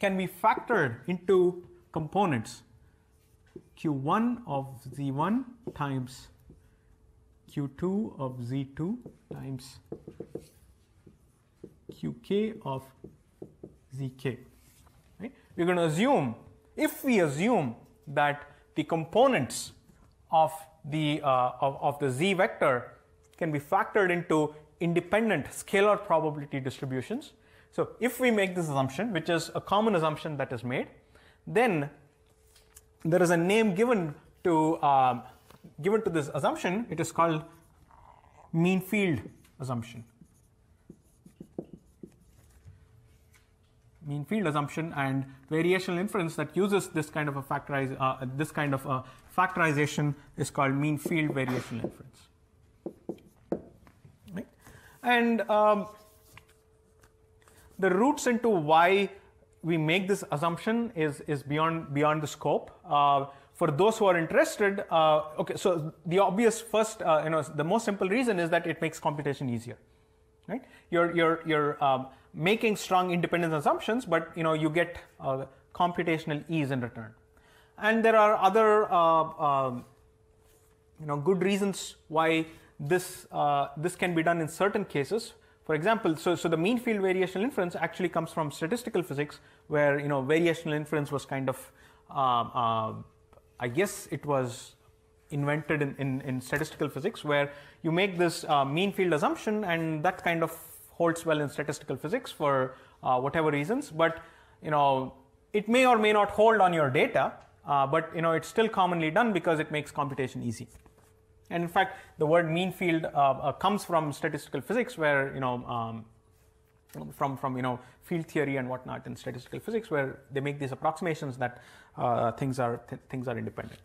can be factored into components Q1 of Z1 times Q2 of Z2 times Qk of Zk. Right? We're going to assume, if we assume that the components of the Z vector can be factored into independent scalar probability distributions. So if we make this assumption, which is a common assumption that is made, then there is a name given to this assumption. It is called mean field assumption. Mean field assumption, and variational inference that uses this kind of a factorization is called mean field variational inference. Right? And the roots into why we make this assumption is beyond the scope. For those who are interested, okay. So the obvious first, the most simple reason is that it makes computation easier, right? You're making strong independence assumptions, but you get computational ease in return. And there are other good reasons why this this can be done in certain cases. For example, so the mean field variational inference actually comes from statistical physics, where variational inference was kind of I guess it was invented in statistical physics, where you make this mean field assumption, and that kind of holds well in statistical physics for whatever reasons. But it may or may not hold on your data, but it's still commonly done because it makes computation easy. And in fact, the word mean field comes from statistical physics, where from field theory and whatnot in statistical physics, where they make these approximations that things are independent.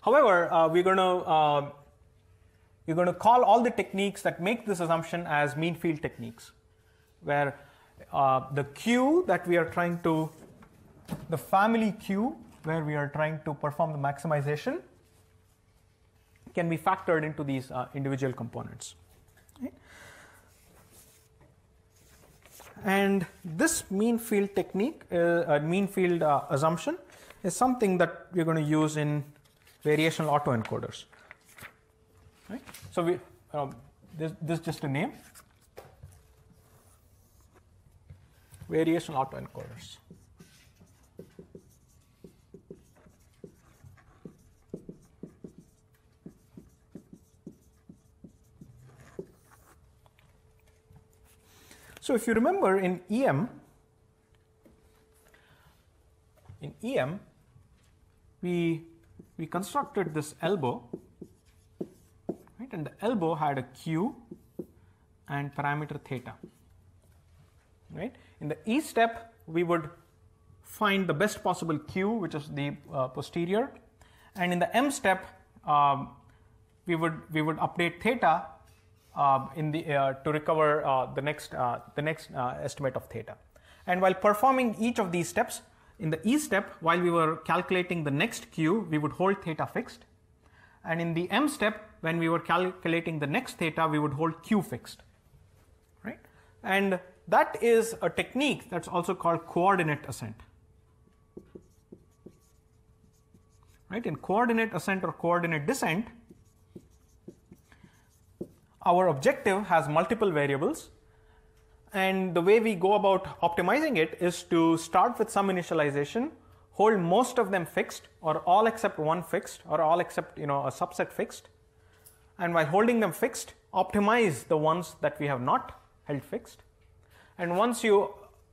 However, we're going to call all the techniques that make this assumption as mean field techniques, where the Q that we are trying to, the family Q where we are trying to perform the maximization, can be factored into these individual components. Right? And this mean field technique, mean field assumption, is something that we're going to use in variational autoencoders. Right? So we this is just a name, variational autoencoders. So if you remember, in EM, we constructed this ELBO, right? And the ELBO had a Q and parameter theta, right? In the E step, we would find the best possible Q, which is the posterior, and in the M step, we would update theta to recover the next estimate of theta. And while performing each of these steps, in the E step, while we were calculating the next Q, we would hold theta fixed, and in the M step, when we were calculating the next theta, we would hold Q fixed, right? And that is a technique that's also called coordinate ascent, right? In coordinate ascent or coordinate descent, our objective has multiple variables, and the way we go about optimizing it is to start with some initialization, hold most of them fixed, or all except one fixed, or all except a subset fixed, and while holding them fixed, optimize the ones that we have not held fixed. And once you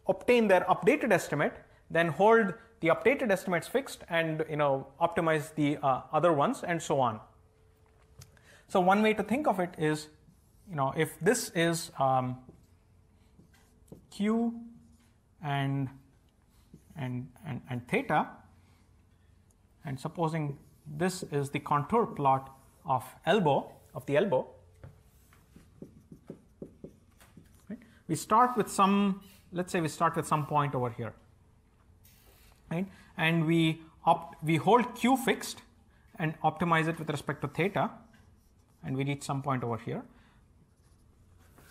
obtain their updated estimate, then hold the updated estimates fixed and optimize the other ones, and so on. So one way to think of it is, if this is Q and theta, and supposing this is the contour plot of the elbow, right? We start with some, let's say we start with some point over here, right? And we hold Q fixed and optimize it with respect to theta, and we reach some point over here,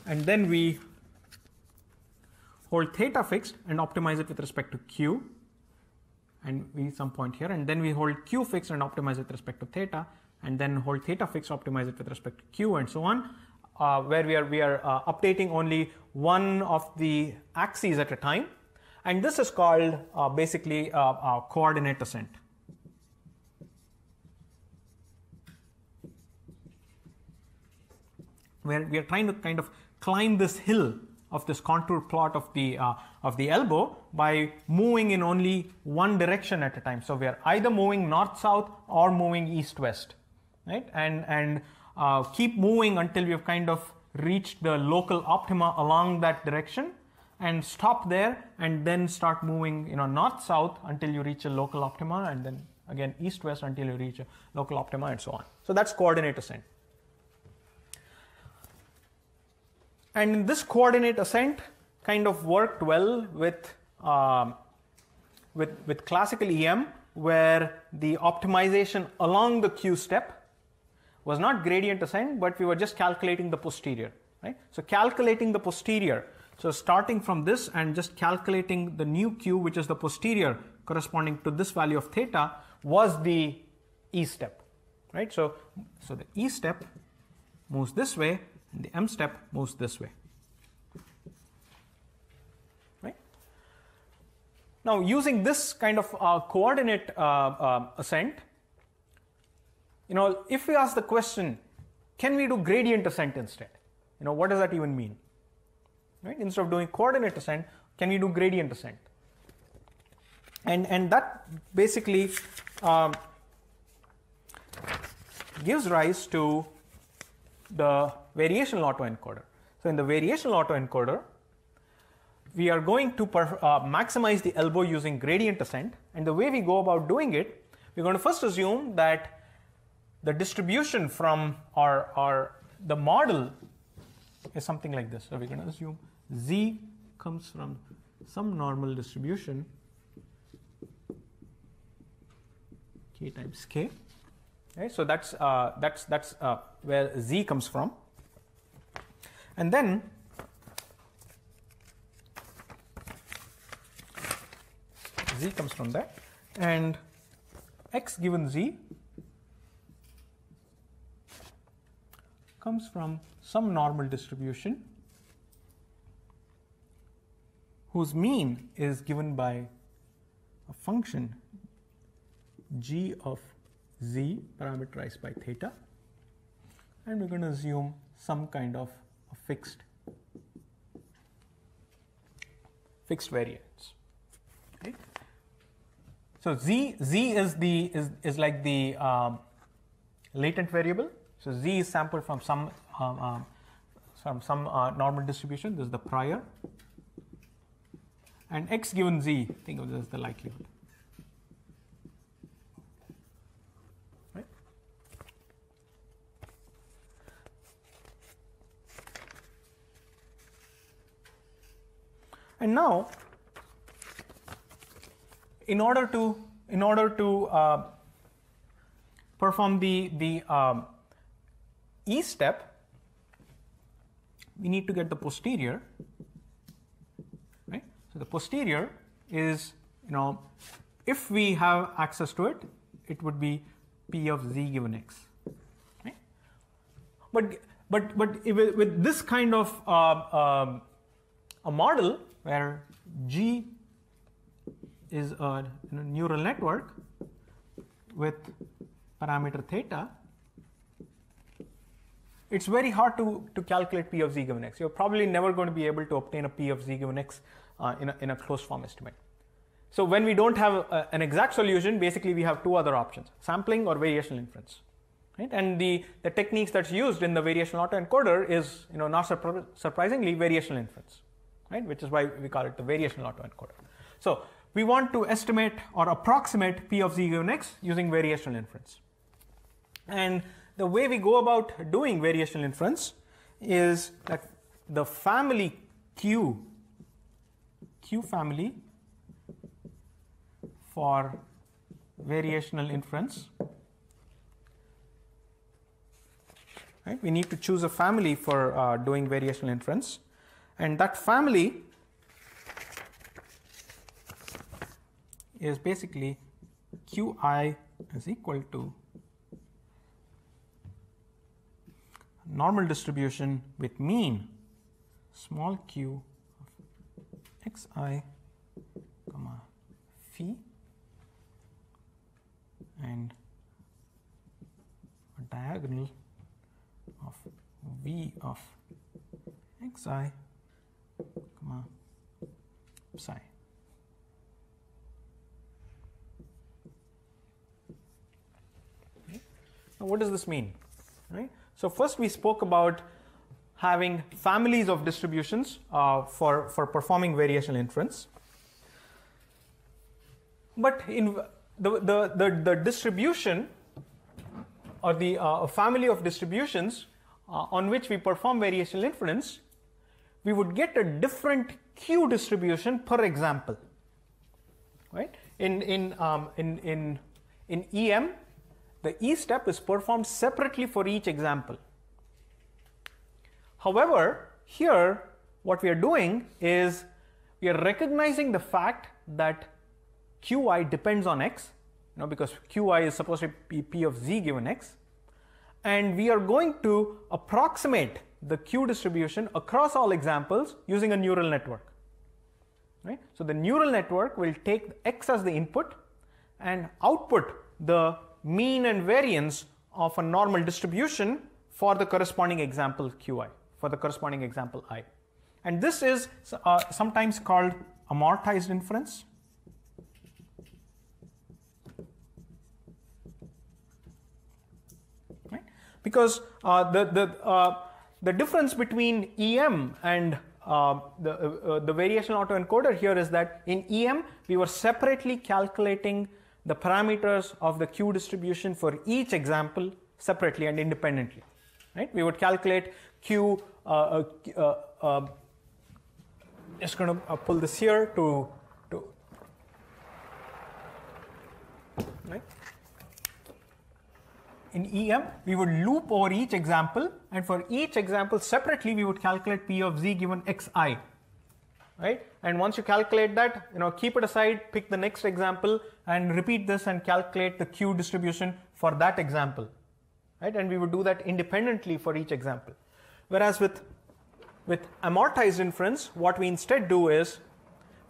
and then we hold theta fixed and optimize it with respect to Q, and we reach some point here, and then we hold Q fixed and optimize it with respect to theta, and then hold theta fixed, optimize it with respect to Q, and so on, where we are updating only one of the axes at a time, and this is called basically coordinate ascent. Where we are trying to kind of climb this hill of this contour plot of the elbow by moving in only one direction at a time. So we are either moving north-south or moving east-west, right? And keep moving until we have kind of reached the local optima along that direction, and stop there, and then start moving, you know, north-south until you reach a local optima, and then again east-west until you reach a local optima, and so on. So that's coordinate ascent. And in this coordinate ascent kind of worked well with classical EM, where the optimization along the Q step was not gradient ascent, but we were just calculating the posterior, right? So calculating the posterior. So starting from this and just calculating the new Q, which is the posterior corresponding to this value of theta, was the E step, right? So the E step moves this way, and the M step moves this way, right? Now, using this kind of coordinate ascent, you know, if we ask the question, can we do gradient ascent instead? You know, what does that even mean? Right? Instead of doing coordinate ascent, can we do gradient ascent? And that basically gives rise to the variational autoencoder. So in the variational autoencoder, we are going to maximize the elbow using gradient ascent. And the way we go about doing it, we're going to first assume that the distribution from the model is something like this. So we're going to assume Z comes from some normal distribution, K times K. Okay, so that's where Z comes from. And then Z comes from that, and X given Z comes from some normal distribution whose mean is given by a function G of Z parameterized by theta, and we're going to assume some kind of a fixed variance. Okay. So Z is like the latent variable. So Z is sampled from some normal distribution. This is the prior, and X given Z, think of this as the likelihood. And now, in order to perform the E step, we need to get the posterior, right? So the posterior is, you know, if we have access to it, it would be P of Z given X, right? But with this kind of a model, where G is a neural network with parameter theta, it's very hard to calculate P of Z given X. You're probably never going to be able to obtain a P of Z given X in a closed form estimate. So when we don't have an exact solution, basically we have two other options: sampling or variational inference. Right? And the techniques that's used in the variational autoencoder is, you know, not surprisingly, variational inference. Right, which is why we call it the variational autoencoder. So we want to estimate or approximate P of Z given X using variational inference. And the way we go about doing variational inference is that the family Q family for variational inference, right? We need to choose a family for doing variational inference. And that family is basically Qi is equal to normal distribution with mean small q of xi, comma phi, and a diagonal of v of xi sigma psi. Okay. Now, what does this mean? Right. So first we spoke about having families of distributions for performing variational inference. But in the distribution or the family of distributions on which we perform variational inference, we would get a different Q distribution per example, right? In EM, the E step is performed separately for each example. However, here what we are doing is we are recognizing the fact that Qi depends on X, you know, because Qi is supposed to be P of Z given X, and we are going to approximate the Q distribution across all examples using a neural network, right? So the neural network will take X as the input and output the mean and variance of a normal distribution for the corresponding example Qi, for the corresponding example I. And this is sometimes called amortized inference. Because the difference between EM and the variational autoencoder here is that in EM we were separately calculating the parameters of the Q distribution for each example separately and independently, right? We would calculate Q. Just going to pull this here to right. In EM, we would loop over each example, and for each example separately, we would calculate P of Z given Xi, right? And once you calculate that, you know, keep it aside, pick the next example, and repeat this and calculate the Q distribution for that example, right? And we would do that independently for each example. Whereas with amortized inference, what we instead do is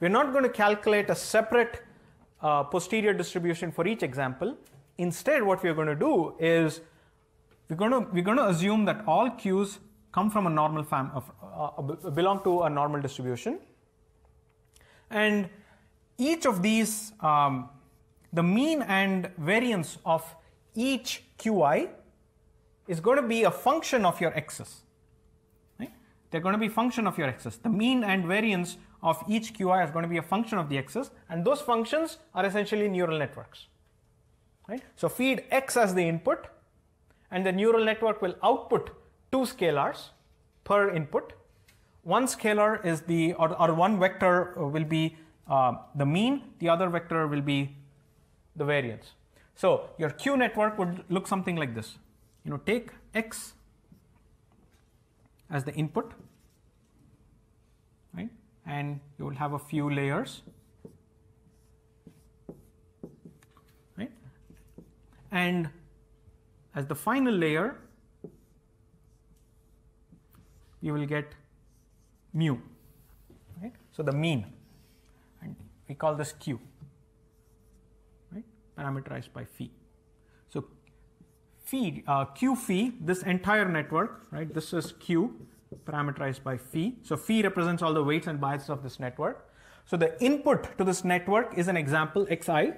we're not going to calculate a separate posterior distribution for each example. Instead, what we are going to do is we're going to assume that all Q's come from a normal belong to a normal distribution, and each of these the mean and variance of each Qi is going to be a function of your x's. Right? They're going to be a function of your x's. The mean and variance of each Qi is going to be a function of the x's, and those functions are essentially neural networks. Right? So feed X as the input, and the neural network will output 2 scalars per input. One scalar is the, or one vector will be the mean, the other vector will be the variance. So your Q network would look something like this. You know, take X as the input, right? And you will have a few layers. And as the final layer, you will get mu, right? So the mean, and we call this Q, right? Parameterized by phi. So phi, Q phi, this entire network, right? This is Q parameterized by phi. So phi represents all the weights and biases of this network. So the input to this network is an example Xi.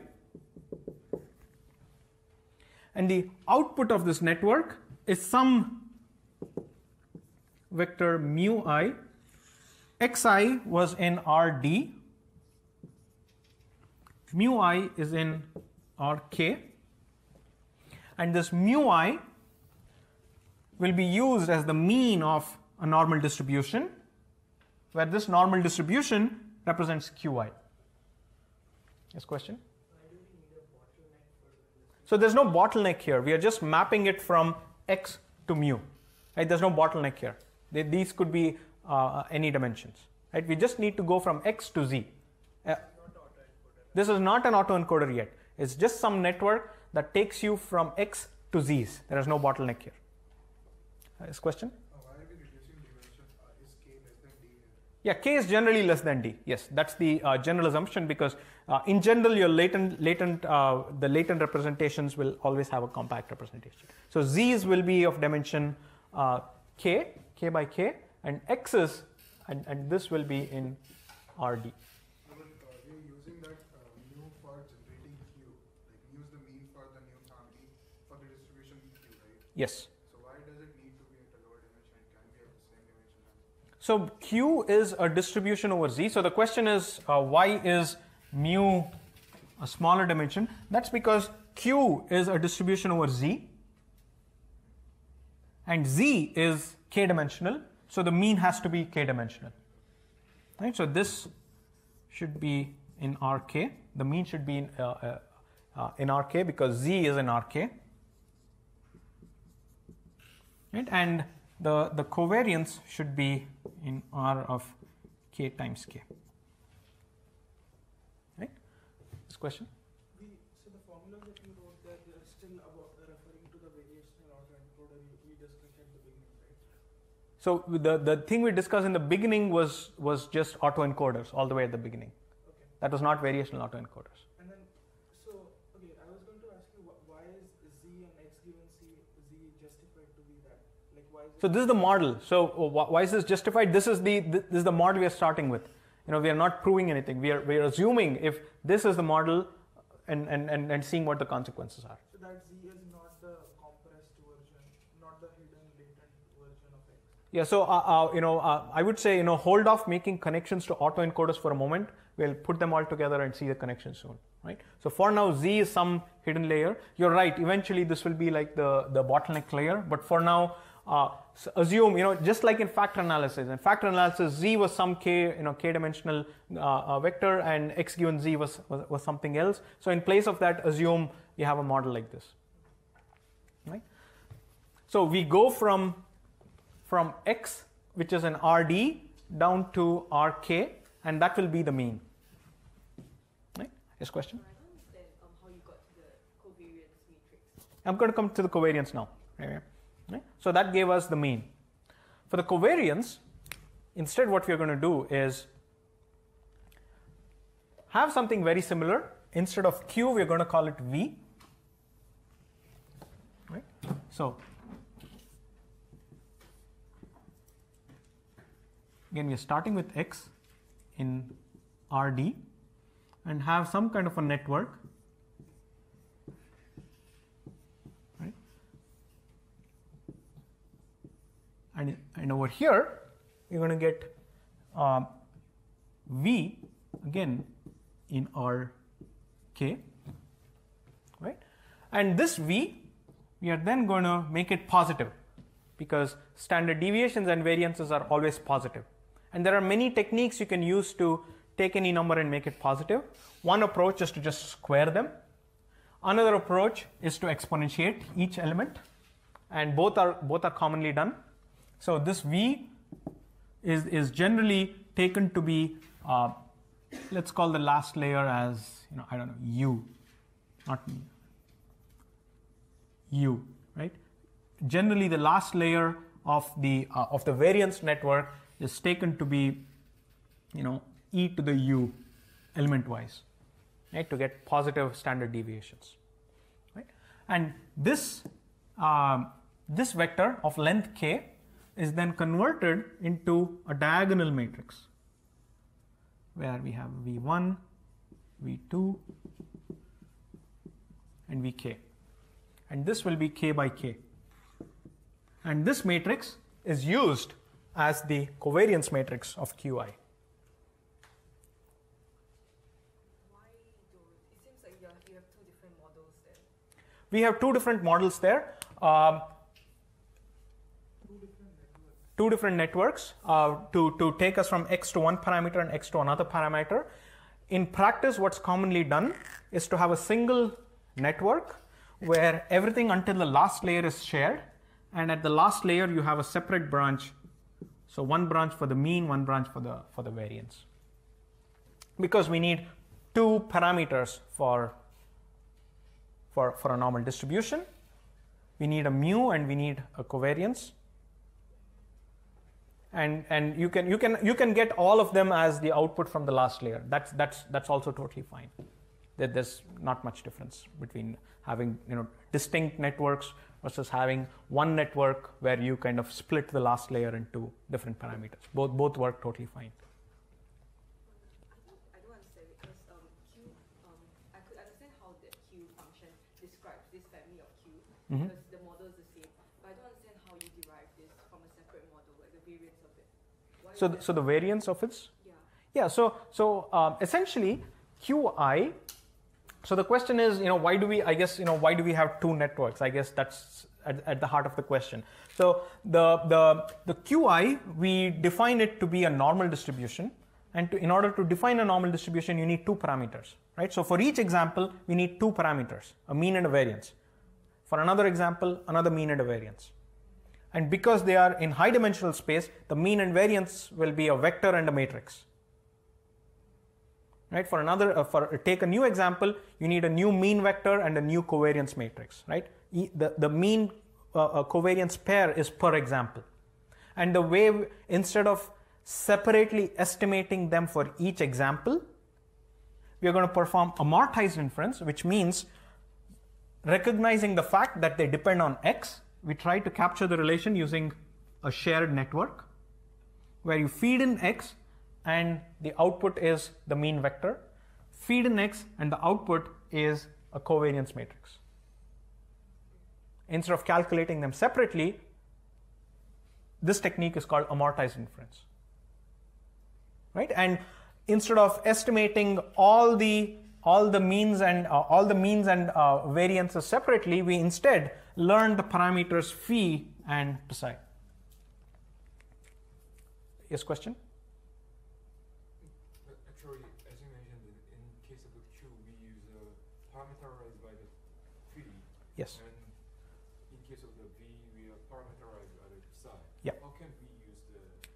And the output of this network is some vector mu I. Xi was in Rd, mu I is in Rk, and this mu I will be used as the mean of a normal distribution, where this normal distribution represents Qi. Yes, question? So there's no bottleneck here. We are just mapping it from X to mu, right? There's no bottleneck here. These could be any dimensions, right? We just need to go from X to Z. This is not an autoencoder yet. It's just some network that takes you from X to Z's. There is no bottleneck here. This question? Why are we reducing dimension? Is K less than D? Yeah, K is generally less than D. Yes, that's the general assumption, because in general, your latent representations will always have a compact representation. So Z's will be of dimension K by K, and X's and this will be in RD. Yes. So why does it need to be at a lower dimension? It can be at the same dimension. So Q is a distribution over Z. So the question is, why is mu a smaller dimension? That's because Q is a distribution over Z, and Z is k dimensional. So the mean has to be k dimensional, right? So this should be in RK. The mean should be in RK because Z is in RK. Right? And the covariance should be in R of k times k. Right? This question? So the formula that you wrote there, they are still about referring to the variational autoencoder we discussed at the beginning, right? So the thing we discussed in the beginning was just autoencoders all the way at the beginning. Okay. That was not variational autoencoders. So this is the model. So why is this justified? This is the model we are starting with. You know, we are not proving anything. We are assuming if this is the model, and seeing what the consequences are. So that Z is not the compressed version, not the hidden latent version of X. Yeah. So I would say, hold off making connections to autoencoders for a moment. We'll put them all together and see the connection soon, right? So for now, Z is some hidden layer. You're right. Eventually, this will be like the bottleneck layer. But for now. So assume, just like in factor analysis, Z was some k, k dimensional vector, and X given Z was something else. So in place of that, assume you have a model like this, right? So we go from X, which is an RD, down to RK, and that will be the mean, right? Yes, question? I don't understand how you got to the covariance matrix. I'm going to come to the covariance now. Right? So that gave us the mean. For the covariance, instead what we are going to do is have something very similar. Instead of Q, we are going to call it V. Right? So again, we are starting with X in RD and have some kind of a network. And over here, you're going to get V again in R K, right? And this V, we are then going to make it positive because standard deviations and variances are always positive. And there are many techniques you can use to take any number and make it positive. One approach is to just square them. Another approach is to exponentiate each element, and both are commonly done. So this V is generally taken to be, let's call the last layer as, I don't know, U, not me, U, right? Generally, the last layer of the variance network is taken to be, e to the U, element wise, right? To get positive standard deviations, right? And this vector of length k is then converted into a diagonal matrix where we have V1, V2, and Vk. And this will be k by k. And this matrix is used as the covariance matrix of Qi. Why, Doris? It seems like you have two different models there. We have two different models there. Two different networks to take us from X to one parameter and X to another parameter. In practice, what's commonly done is to have a single network where everything until the last layer is shared, and at the last layer you have a separate branch. So one branch for the mean, one branch for the variance. Because we need two parameters for a normal distribution. We need a mu and we need a covariance. And you can get all of them as the output from the last layer. That's also totally fine. There's not much difference between having distinct networks versus having one network where you kind of split the last layer into different parameters. Both work totally fine. I do understand, because Q, I could understand how the Q function describes this family of Q, because the model is the same. But I don't understand how you derive this from a separate model, like the variance of it. So the variance of it? Yeah. Yeah. So essentially, Qi. So the question is, why do we? I guess why do we have two networks? I guess that's at the heart of the question. So the Qi, we define it to be a normal distribution, and in order to define a normal distribution, you need two parameters, right? So for each example, we need two parameters: a mean and a variance. For another example, another mean and a variance. And because they are in high dimensional space, the mean and variance will be a vector and a matrix. Right? For another, take a new example, you need a new mean vector and a new covariance matrix. Right? The mean covariance pair is per example, and the way instead of separately estimating them for each example, we are going to perform amortized inference, which means recognizing the fact that they depend on X. We try to capture the relation using a shared network, where you feed in X. And the output is the mean vector, feed in X, and the output is a covariance matrix. Instead of calculating them separately, this technique is called amortized inference. Right? And instead of estimating all the means and variances separately, we instead learn the parameters phi and psi. Yes, question? Yes. And in case of the V, we are parameterized by the psi. Yeah. How can we use the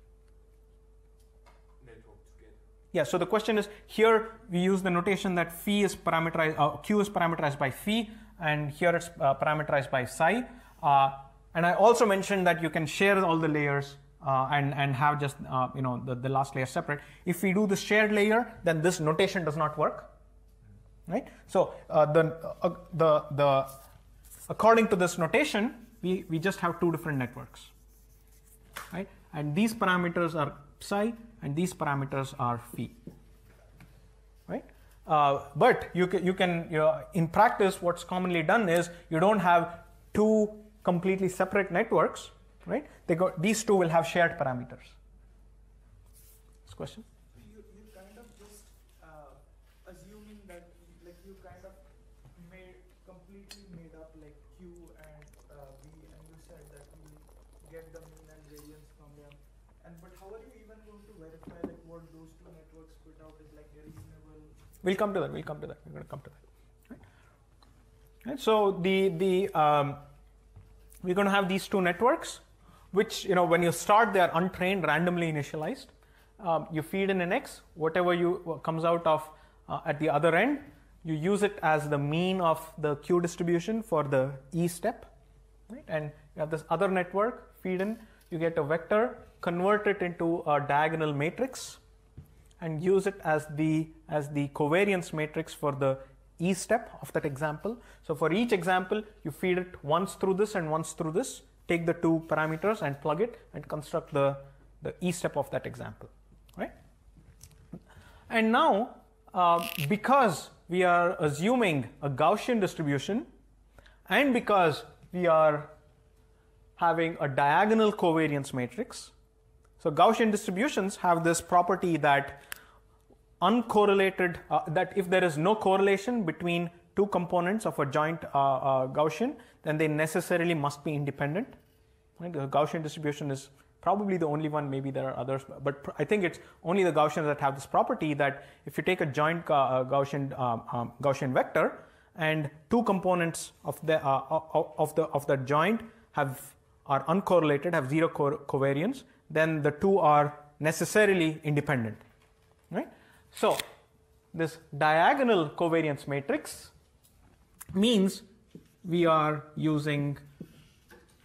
network together? Yeah. So the question is, here we use the notation that phi is parameterized, Q is parameterized by phi, and here it's parameterized by psi. And I also mentioned that you can share all the layers and have just the last layer separate. If we do the shared layer, then this notation does not work, right? So according to this notation, we just have two different networks, right? And these parameters are psi, and these parameters are phi, right? But you can in practice, what's commonly done is you don't have two completely separate networks, right? These two will have shared parameters. This question. We'll come to that. We're going to come to that. Right? And so the we're going to have these two networks, which when you start, they are untrained, randomly initialized. You feed in an X, whatever comes out of at the other end. You use it as the mean of the Q distribution for the E step, right? And you have this other network feed in. You get a vector, convert it into a diagonal matrix, and use it as the covariance matrix for the E step of that example. So for each example, you feed it once through this and once through this, take the two parameters and plug it and construct the E step of that example, right? And now, because we are assuming a Gaussian distribution, and because we are having a diagonal covariance matrix, so Gaussian distributions have this property that uncorrelated, that if there is no correlation between two components of a joint Gaussian, then they necessarily must be independent. Right? The Gaussian distribution is probably the only one. Maybe there are others, but I think it's only the Gaussians that have this property that if you take a joint Gaussian vector and two components of the joint are uncorrelated, have zero covariance, then the two are necessarily independent, right? So this diagonal covariance matrix means we are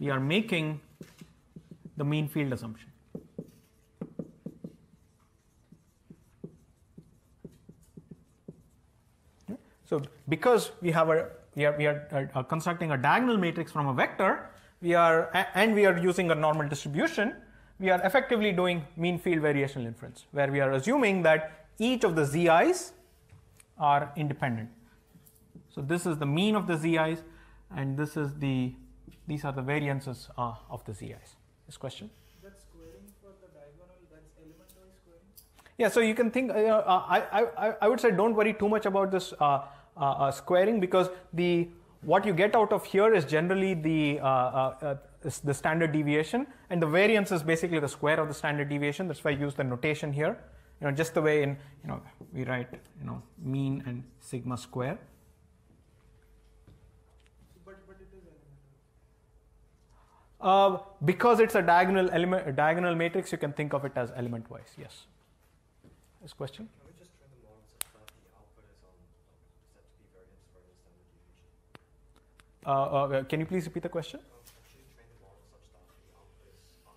making the mean field assumption. So because we have a we are constructing a diagonal matrix from a vector, we are using a normal distribution, we are effectively doing mean field variational inference, where we are assuming that each of the zi's are independent. So this is the mean of the zi's, and this is the, these are the variances of the zi's. This question? That squaring for the diagonal, that's elementary squaring? Yeah, so you can think, I would say don't worry too much about this squaring, because the, what you get out of here is generally the standard deviation, and the variance is basically the square of the standard deviation. That's why I use the notation here, you know, just the way in, you know, we write, you know, mean and sigma square. Because it's a diagonal element, a diagonal matrix, you can think of it as element wise. Yes. This question. Can we just train the model such that the output is on set to be variance for the standard deviation? Can you please repeat the question? Should you train the model such that the output is on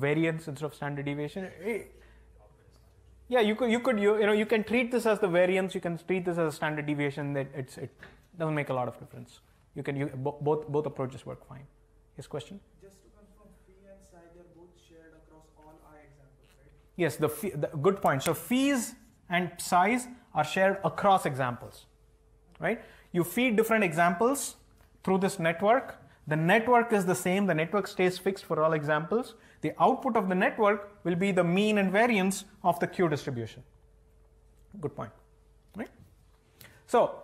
variance instead of standard deviation? Variance instead of standard deviation. Yeah, you can treat this as the variance. You can treat this as a standard deviation. That it doesn't make a lot of difference. You can use both approaches work fine. His question? Just to confirm, phi and psi, they are both shared across all our examples, right? Yes, the good point. So phi's and psi's are shared across examples, right? You feed different examples through this network. The network is the same. The network stays fixed for all examples. The output of the network will be the mean and variance of the Q distribution. Good point, right? So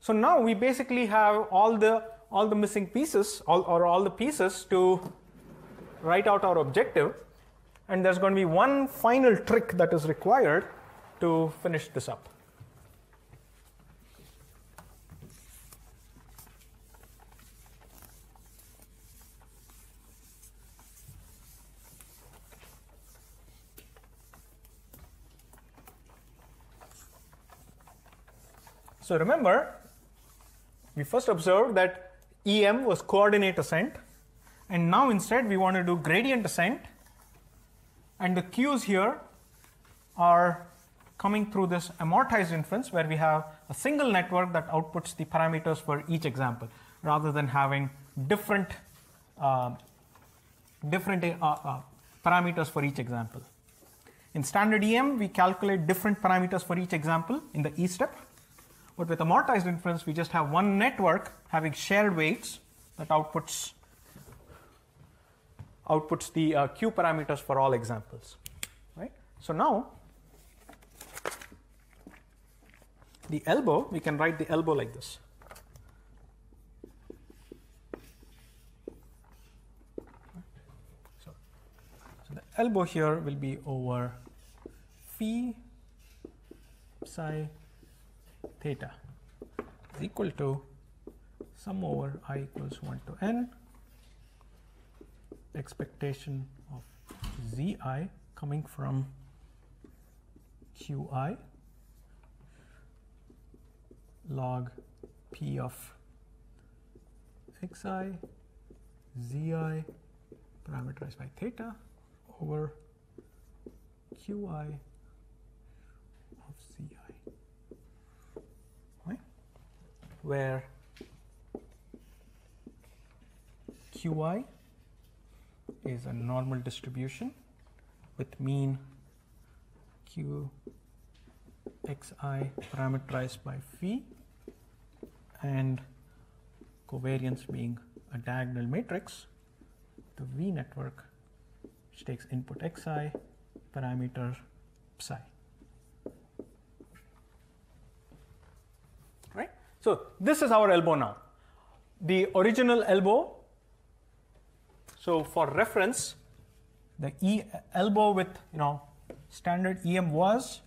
so now we basically have all the missing pieces, all the pieces to write out our objective, and there's going to be one final trick that is required to finish this up. So remember, we first observed that EM was coordinate ascent, and now instead we want to do gradient ascent, and the Q's here are coming through this amortized inference where we have a single network that outputs the parameters for each example, rather than having different parameters for each example. In standard EM, we calculate different parameters for each example in the E step. But with amortized inference, we just have one network having shared weights that outputs the Q parameters for all examples, right? So now the ELBO, we can write the ELBO like this. So the ELBO here will be over phi psi theta is equal to sum over I equals 1 to n expectation of zi coming from qi log p of xi zi parameterized by theta over qi of zi, where Qi is a normal distribution with mean Qxi parameterized by phi and covariance being a diagonal matrix, the V network which takes input Xi, parameter psi. So this is our ELBO now, the original ELBO. So for reference, the ELBO with, you know, standard EM was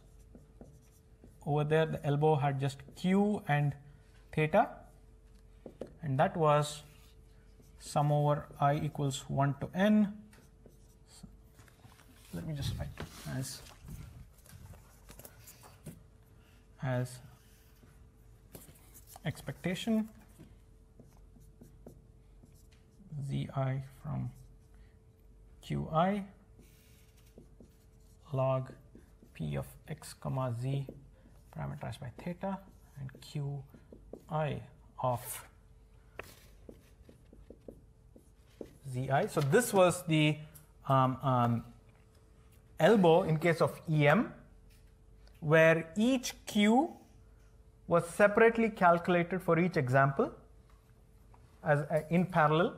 over there. The ELBO had just Q and theta, and that was sum over I equals 1 to n. So let me just write as expectation zi from qi log p of x comma z parameterized by theta, and qi of zi. So this was the elbow in case of EM, where each q was separately calculated for each example as in parallel.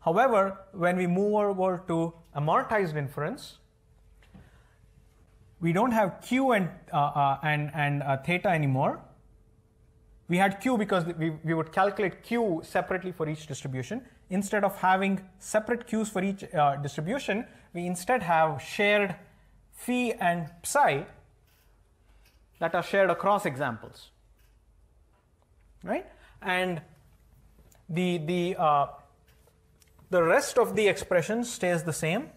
However, when we move over to amortized inference, we don't have q and theta anymore. We had q because we would calculate q separately for each distribution. Instead of having separate q's for each distribution, we instead have shared phi and psi that are shared across examples, right? And the rest of the expression stays the same,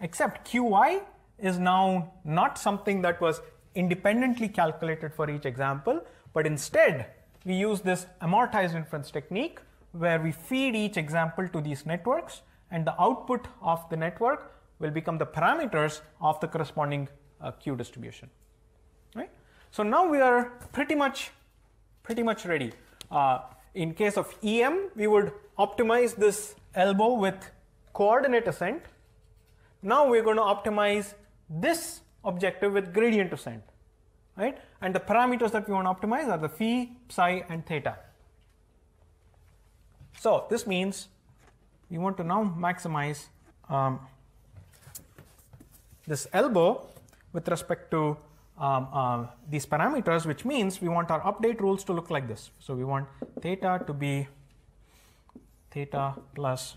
except qi is now not something that was independently calculated for each example, but instead we use this amortized inference technique where we feed each example to these networks, and the output of the network will become the parameters of the corresponding q distribution, right? So now we are pretty much ready. In case of EM, we would optimize this elbow with coordinate ascent. Now we're going to optimize this objective with gradient ascent, right? And the parameters that we want to optimize are the phi, psi, and theta. So this means we want to now maximize this elbow with respect to these parameters, which means we want our update rules to look like this. So we want theta to be theta plus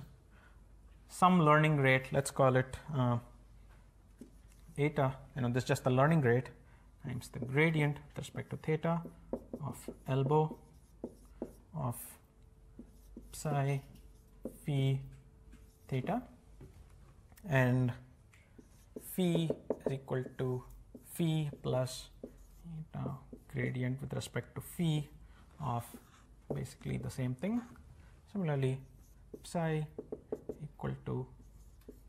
some learning rate, let's call it eta, this is just the learning rate, times the gradient with respect to theta of elbow of psi phi theta, and phi is equal to phi plus eta gradient with respect to phi of basically the same thing. Similarly, psi equal to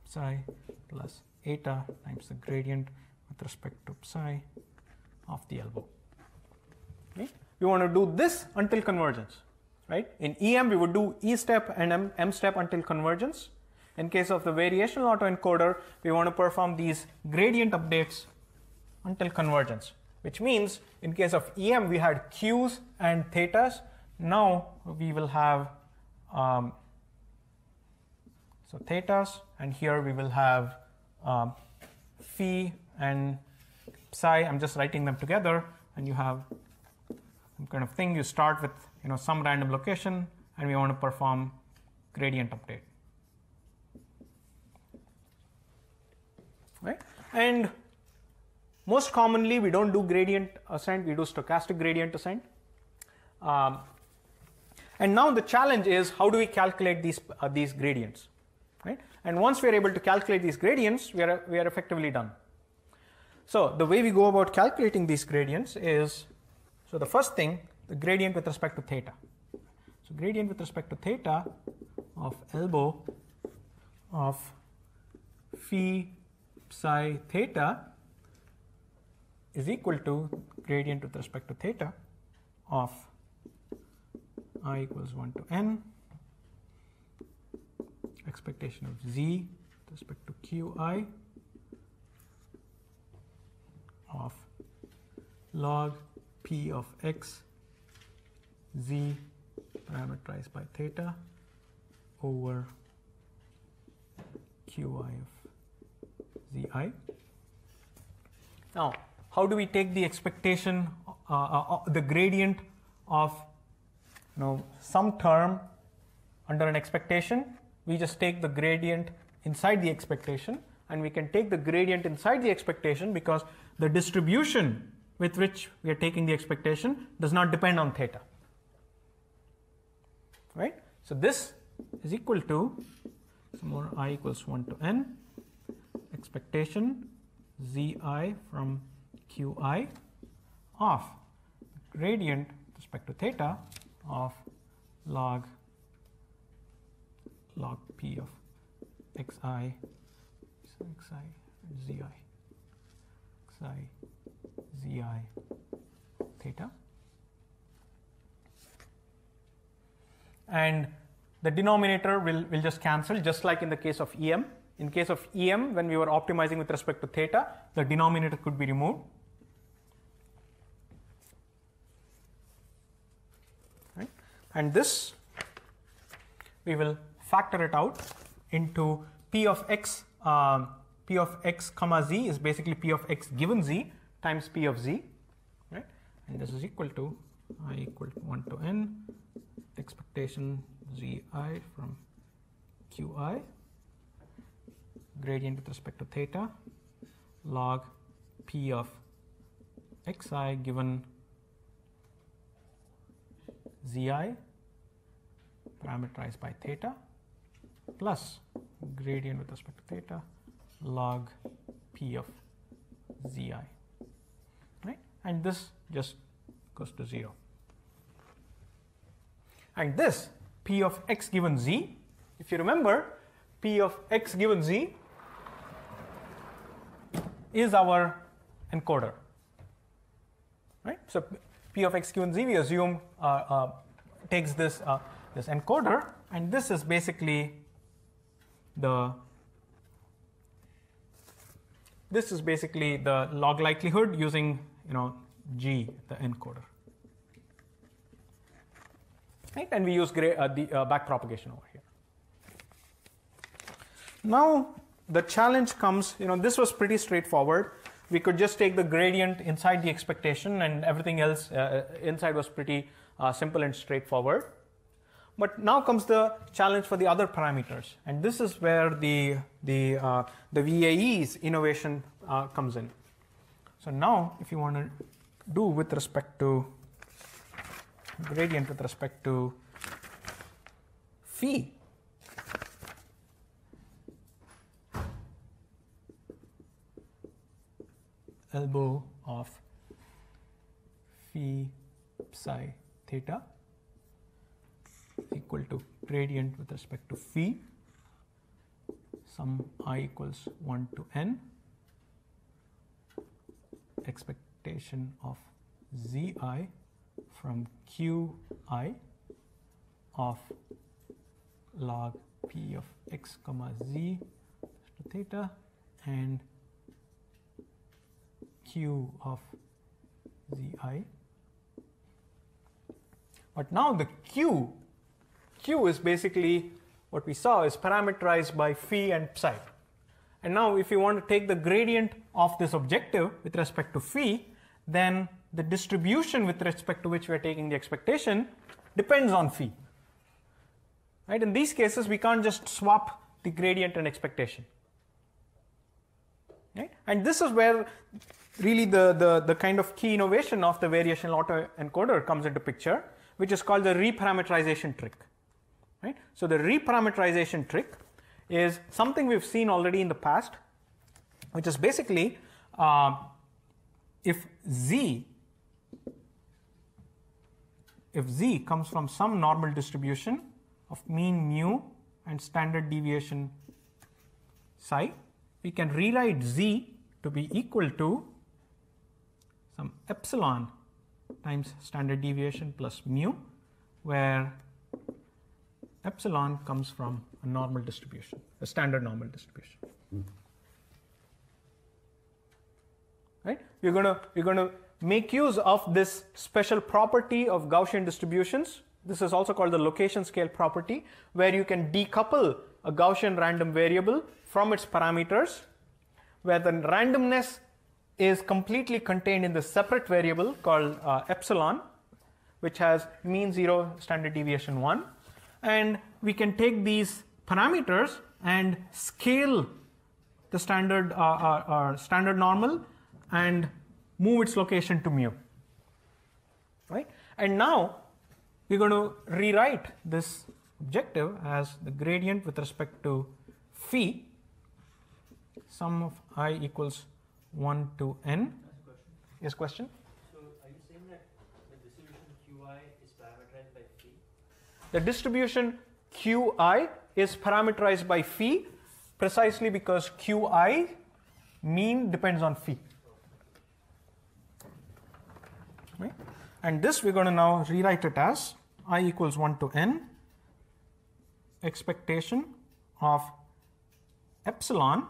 psi plus eta times the gradient with respect to psi of the elbow. Okay. We want to do this until convergence, right? In EM, we would do E step and M step until convergence. In case of the variational autoencoder, we want to perform these gradient updates until convergence, which means in case of EM, we had q's and thetas. Now we will have so thetas, and here we will have phi and psi. I'm just writing them together, and you have some kind of thing. You start with some random location, and we want to perform gradient update, right? And most commonly, we don't do gradient ascent; we do stochastic gradient ascent. And now the challenge is, how do we calculate these gradients, right? And once we are able to calculate these gradients, we are effectively done. So the way we go about calculating these gradients is, so the first thing, the gradient with respect to theta. So gradient with respect to theta of elbow of phi psi theta is equal to gradient with respect to theta of I equals 1 to n, expectation of z with respect to qi of log p of x z parameterized by theta over qi of zi. Now, how do we take the expectation, the gradient of some term under an expectation? We just take the gradient inside the expectation, and we can take the gradient inside the expectation because the distribution with which we are taking the expectation does not depend on theta, right? So this is equal to some more I equals 1 to n expectation zi from qi of gradient with respect to theta of log p of xi, xi, zi, psi zi theta, and the denominator will just cancel, just like in the case of EM. In case of EM, when we were optimizing with respect to theta, the denominator could be removed, right? And this we will factor it out into P of x. P of x comma z is basically P of x given z times P of z, right? And this is equal to I equal to 1 to n expectation zi from qi gradient with respect to theta log P of xi given zi parameterized by theta plus gradient with respect to theta log P of zi, right? And this just goes to 0. And this P of x given z, if you remember, P of x given z is our encoder, right? So P of x given z, we assume takes this this encoder, and this is basically the log likelihood using, you know, G, the encoder, right? And we use the back propagation over here. Now the challenge comes, you know, this was pretty straightforward. We could just take the gradient inside the expectation, and everything else inside was pretty simple and straightforward. But now comes the challenge for the other parameters, and this is where the VAE's innovation comes in. So now, if you want to do with respect to gradient with respect to phi, elbow of phi psi theta equal to gradient with respect to phi sum I equals 1 to n expectation of zi from qi of log P of x comma z to theta and q of zi. But now the q is basically what we saw is parameterized by phi and psi. And now if you want to take the gradient of this objective with respect to phi, then the distribution with respect to which we are taking the expectation depends on phi, right? In these cases, we can't just swap the gradient and expectation, right? And this is where really the kind of key innovation of the variational autoencoder comes into picture, which is called the reparameterization trick, right? So the reparameterization trick is something we've seen already in the past, which is basically if z comes from some normal distribution of mean mu and standard deviation psi, we can rewrite z to be equal to some epsilon times standard deviation plus mu, where epsilon comes from a normal distribution, a standard normal distribution. Right? We're going to make use of this special property of Gaussian distributions. This is also called the location scale property, where you can decouple a Gaussian random variable from its parameters, where the randomness is completely contained in the separate variable called epsilon, which has mean 0, standard deviation 1. And we can take these parameters and scale the standard normal and move its location to mu, right? And now we're going to rewrite this objective as the gradient with respect to phi sum of I equals 1 to n. Yes, question? So are you saying that the distribution qi is parameterized by phi? The distribution qi is parameterized by phi precisely because qi mean depends on phi. and this we are going to now rewrite it as I equals 1 to n expectation of epsilon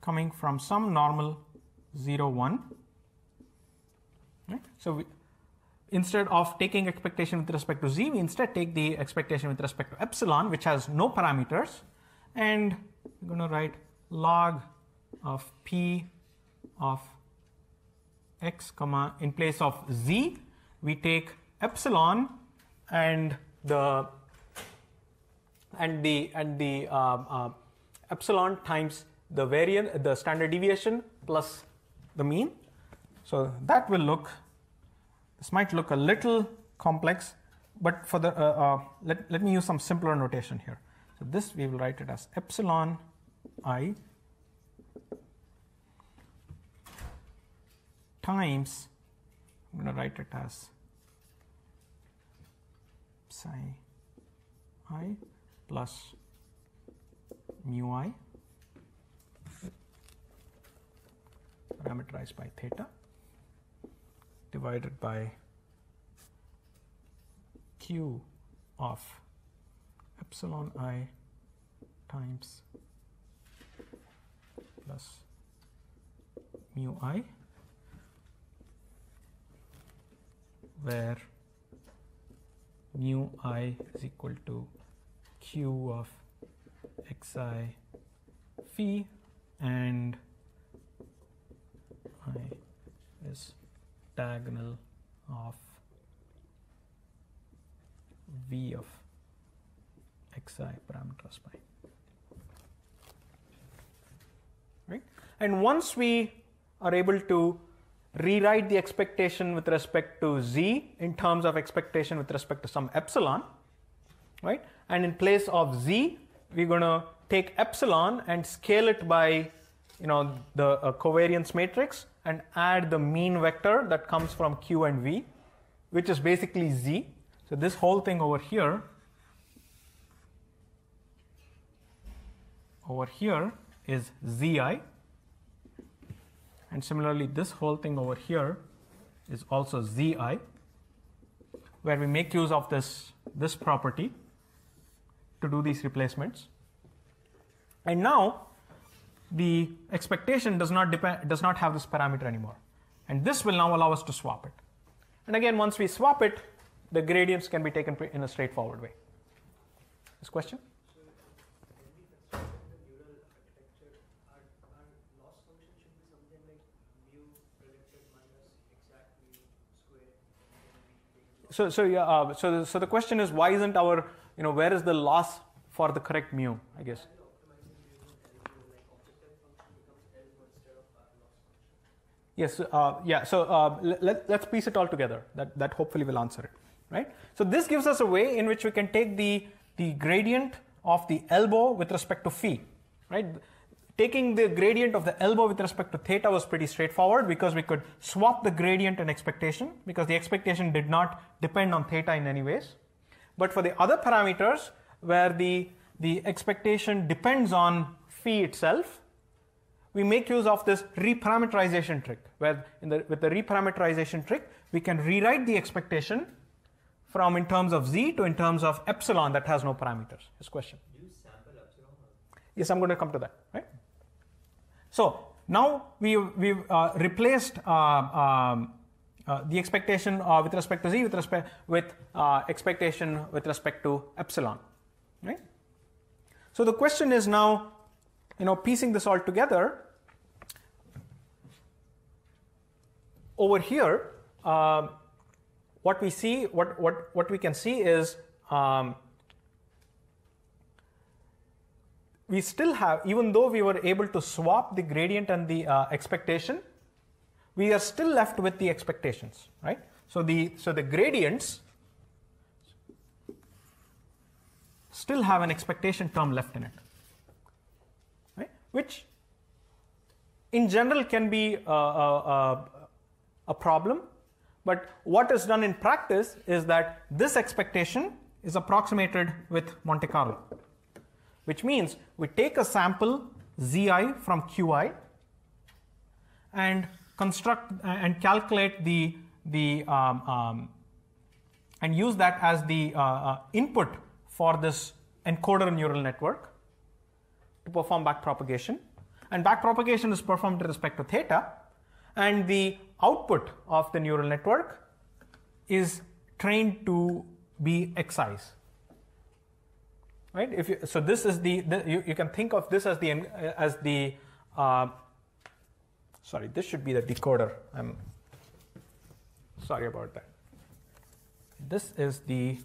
coming from some normal 0, 1. Right? So, we, instead of taking expectation with respect to z, we instead take the expectation with respect to epsilon, which has no parameters, and we are going to write log of p of x comma in place of z, we take epsilon and the epsilon times the variance, the standard deviation plus the mean. So that will look, this might look a little complex, but for the let me use some simpler notation here. So this we will write it as epsilon I times, I'm going to write it as psi I plus mu I parameterized by theta divided by q of epsilon I times plus mu I, where mu I is equal to q of xi phi and I is diagonal of v of xi parameters by. Right? And once we are able to rewrite the expectation with respect to z in terms of expectation with respect to some epsilon, right? And in place of z, we're going to take epsilon and scale it by, you know, the covariance matrix and add the mean vector that comes from q and v, which is basically z. So this whole thing over here is zi. And similarly, this whole thing over here is also zi, where we make use of this property to do these replacements. And now the expectation does not have this parameter anymore, and this will now allow us to swap it. And again, once we swap it, the gradients can be taken in a straightforward way. This question? So the question is, why isn't our, you know, where is the loss for the correct mu, I guess? Yes, yeah, so let's piece it all together. That hopefully will answer it, right? So this gives us a way in which we can take the gradient of the elbow with respect to phi, right? Taking the gradient of the elbow with respect to theta was pretty straightforward because we could swap the gradient and expectation because the expectation did not depend on theta in any ways. But for the other parameters where the expectation depends on phi itself, we make use of this reparameterization trick, where with the reparameterization trick, we can rewrite the expectation from in terms of z to in terms of epsilon that has no parameters. This question. Do you sample epsilon? Yes, I'm going to come to that, right? So now we've replaced the expectation with respect to z with expectation with respect to epsilon, right? So the question is now, you know, piecing this all together. Over here, what we can see is we still have, even though we were able to swap the gradient and the expectation, we are still left with the expectations, right? So the gradients still have an expectation term left in it, right? Which in general can be a problem, but what is done in practice is that this expectation is approximated with Monte Carlo, which means we take a sample zi from qi and construct and calculate the the and use that as the input for this encoder neural network to perform backpropagation. And backpropagation is performed with respect to theta, and the output of the neural network is trained to be xi's, right? If you, so this is you can think of this as the sorry, this should be the decoder. I'm sorry about that. This is the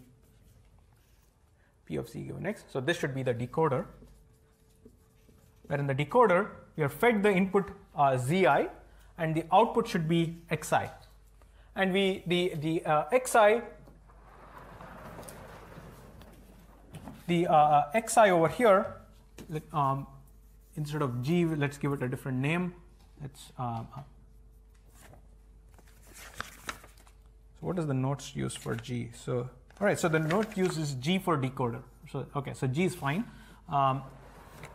P of c given x. So this should be the decoder, where in the decoder you are fed the input zi, and the output should be xi, and the xi over here, instead of g, let's give it a different name. Let's so what is the notes used for g? So all right, so the note used is g for decoder. So okay, so g is fine.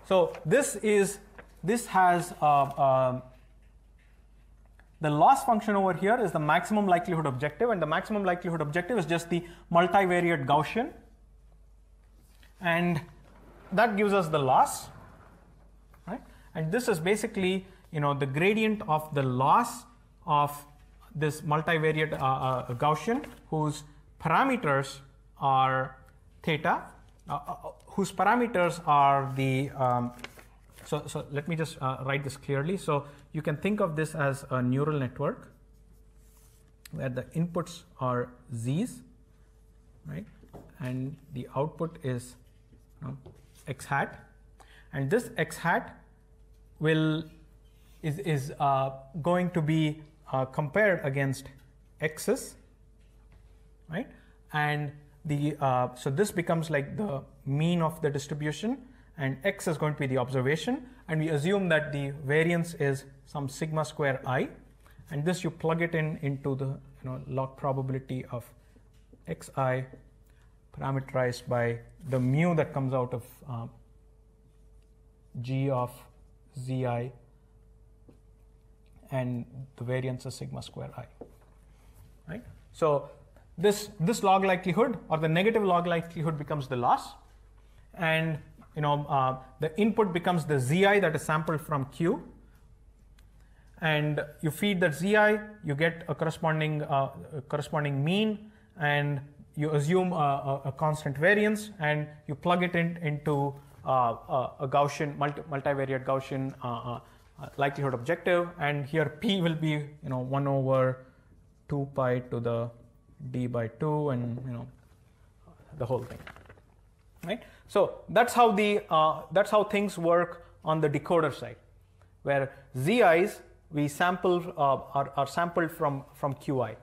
So this has the loss function over here is the maximum likelihood objective, and the maximum likelihood objective is just the multivariate Gaussian, and that gives us the loss, right? And this is basically, you know, the gradient of the loss of this multivariate Gaussian whose parameters are theta, whose parameters are the so let me just write this clearly. So you can think of this as a neural network where the inputs are z's, right, and the output is x hat, and this x hat is going to be compared against x's, right, and the so this becomes like the mean of the distribution, and x is going to be the observation, and we assume that the variance is some sigma square I, and this you plug it in into the, you know, log probability of xi parameterized by the mu that comes out of g of zi, and the variance is sigma square I, right? So this log likelihood, or the negative log likelihood, becomes the loss, and you know the input becomes the zi that is sampled from Q, and you feed that zi, you get a corresponding mean, and you assume a constant variance, and you plug it into a Gaussian multivariate Gaussian likelihood objective, and here p will be, you know, 1/2 pi to the d by 2, and you know the whole thing, right? So that's how things work on the decoder side, where zi's we sample are sampled from qi.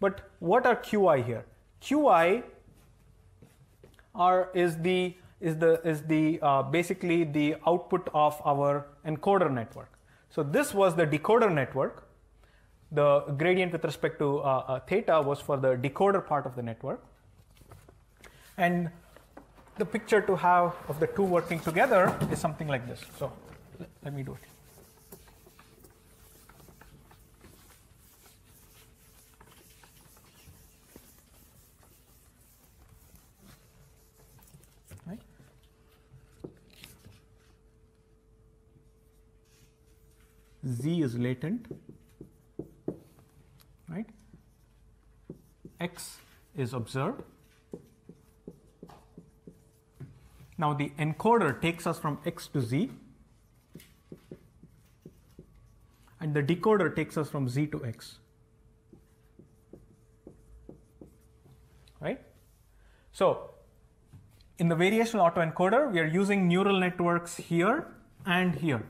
But what are qi here? Qi is basically the output of our encoder network. So this was the decoder network. The gradient with respect to theta was for the decoder part of the network, and the picture to have of the two working together is something like this. So let me do it. Z is latent, right? X is observed. Now the encoder takes us from X to Z, and the decoder takes us from Z to X, right? So in the variational autoencoder, we are using neural networks here and here.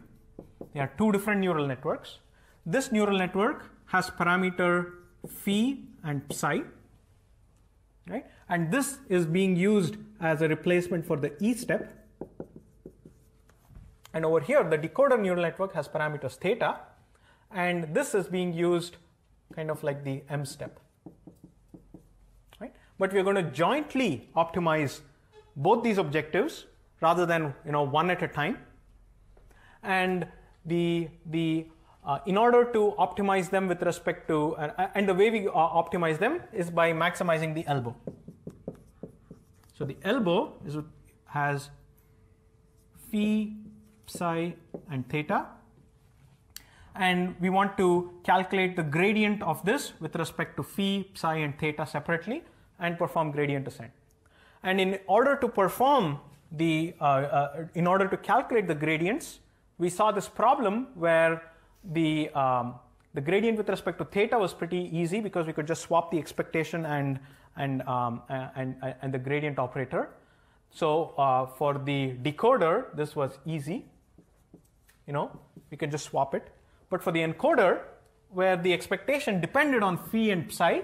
There are two different neural networks. This neural network has parameter phi and psi, right? And this is being used as a replacement for the E step. And over here, the decoder neural network has parameters theta, and this is being used kind of like the M step, right? But we are going to jointly optimize both these objectives rather than, you know, one at a time, and the in order to optimize them with respect to, and the way we optimize them is by maximizing the elbow. So the elbow is, has phi, psi, and theta, and we want to calculate the gradient of this with respect to phi, psi, and theta separately and perform gradient ascent. And in order to perform the, in order to calculate the gradients, we saw this problem where the gradient with respect to theta was pretty easy because we could just swap the expectation and the gradient operator. So for the decoder, this was easy. You know, we can just swap it. But for the encoder, where the expectation depended on phi and psi,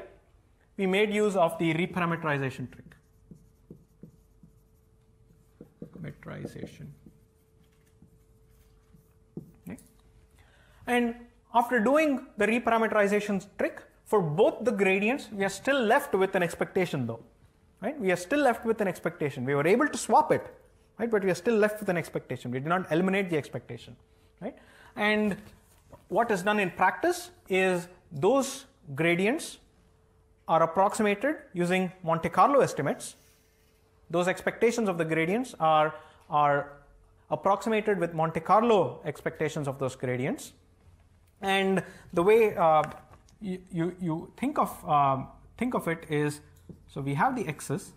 we made use of the reparameterization trick. Parameterization. Okay. And after doing the reparameterization trick for both the gradients, we are still left with an expectation, though, right? We are still left with an expectation. We were able to swap it, right? But we are still left with an expectation. We did not eliminate the expectation, right? And what is done in practice is those gradients are approximated using Monte Carlo estimates. Those expectations of the gradients are approximated with Monte Carlo expectations of those gradients. And the way you think of it is, so we have the x's,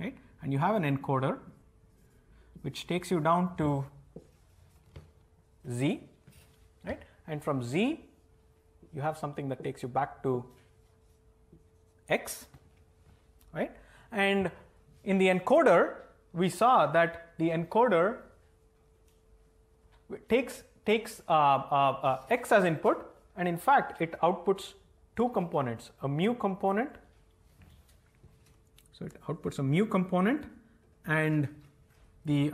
right? And you have an encoder which takes you down to z, right? And from z you have something that takes you back to x, right? And in the encoder, we saw that the encoder takes x as input, and in fact it outputs two components, a mu component. So it outputs a mu component and the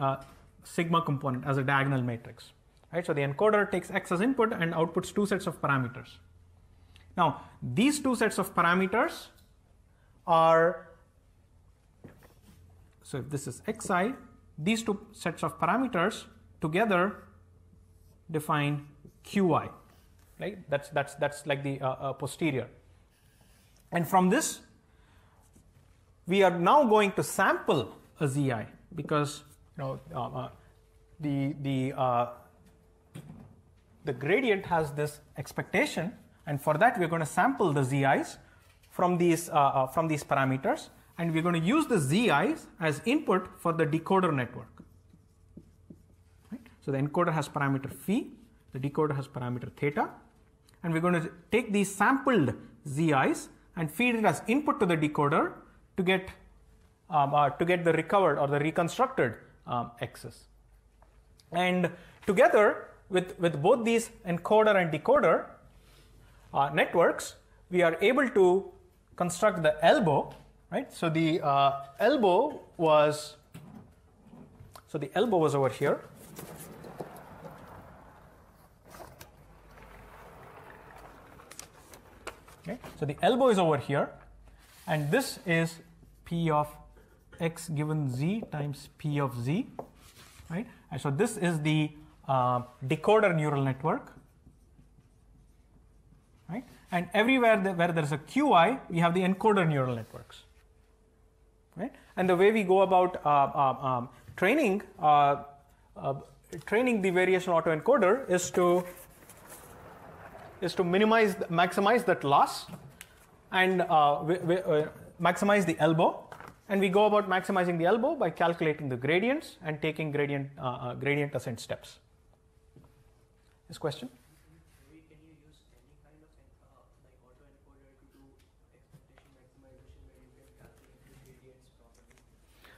sigma component as a diagonal matrix, right? So the encoder takes x as input and outputs two sets of parameters. Now these two sets of parameters are, so if this is xi, these two sets of parameters together define qi, right? That's like the posterior. And from this, we are now going to sample a zi, because you know the gradient has this expectation, and for that we are going to sample the zi's from these parameters. And we're going to use the zi's as input for the decoder network. Right? So the encoder has parameter phi, the decoder has parameter theta, and we're going to take these sampled zi's and feed it as input to the decoder to get the recovered or the reconstructed x's. And together with both these encoder and decoder networks, we are able to construct the ELBO. Right, so the ELBO was, so the ELBO was over here, okay. So the ELBO is over here, and this is p of x given z times p of z, right? And so this is the decoder neural network, right? And everywhere where there is a qi, we have the encoder neural networks. Right? And the way we go about training the variational autoencoder is to maximize that loss, and maximize the elbow. And we go about maximizing the elbow by calculating the gradients and taking gradient ascent steps. This question? Can you use any kind of autoencoder to do expectation maximization where you can calculate the gradients properly?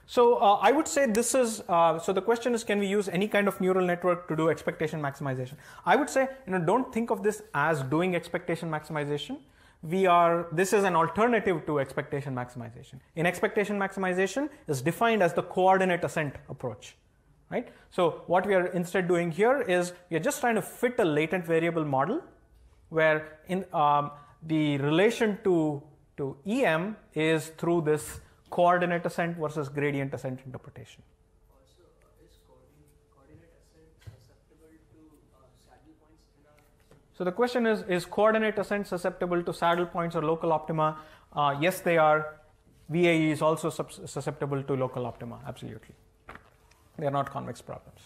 So I would say this is, so the question is, can we use any kind of neural network to do expectation maximization? I would say, you know, don't think of this as doing expectation maximization. We are, this is an alternative to expectation maximization. In expectation maximization is defined as the coordinate ascent approach, right? So what we are instead doing here is we are just trying to fit a latent variable model where in the relation to EM is through this coordinate ascent versus gradient ascent interpretation. Also, is coordinate ascent susceptible to saddle points in our So the question is coordinate ascent susceptible to saddle points or local optima? Yes, they are. VAE is also susceptible to local optima, absolutely. They are not convex problems.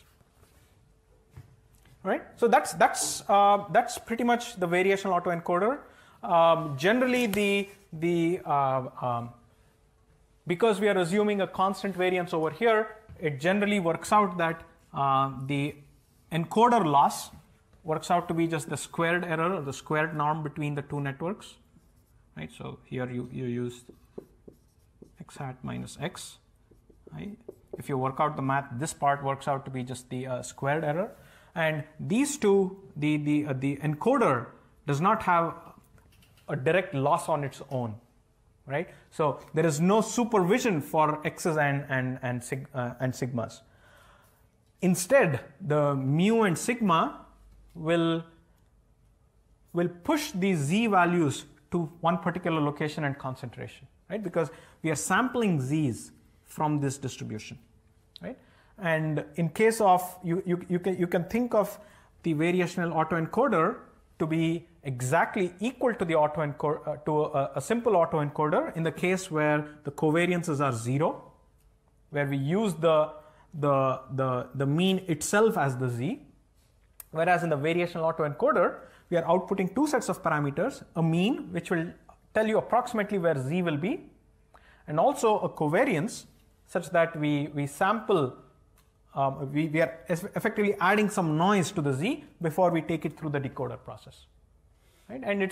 All right. So that's pretty much the variational autoencoder. Generally, because we are assuming a constant variance over here, it generally works out that the encoder loss works out to be just the squared error or the squared norm between the two networks, right? So here you use x hat minus x, right? If you work out the math, this part works out to be just the squared error, and these two, the encoder does not have a direct loss on its own, right? So there is no supervision for x's and sigmas. Instead, the mu and sigma will push these z values to one particular location and concentration, right? Because we are sampling z's from this distribution, right? And in case of you can think of the variational autoencoder to be exactly equal to the to a simple autoencoder in the case where the covariances are zero, where we use the mean itself as the z. Whereas in the variational autoencoder, we are outputting two sets of parameters: a mean, which will tell you approximately where z will be, and also a covariance such that we sample, we are effectively adding some noise to the z before we take it through the decoder process, right? And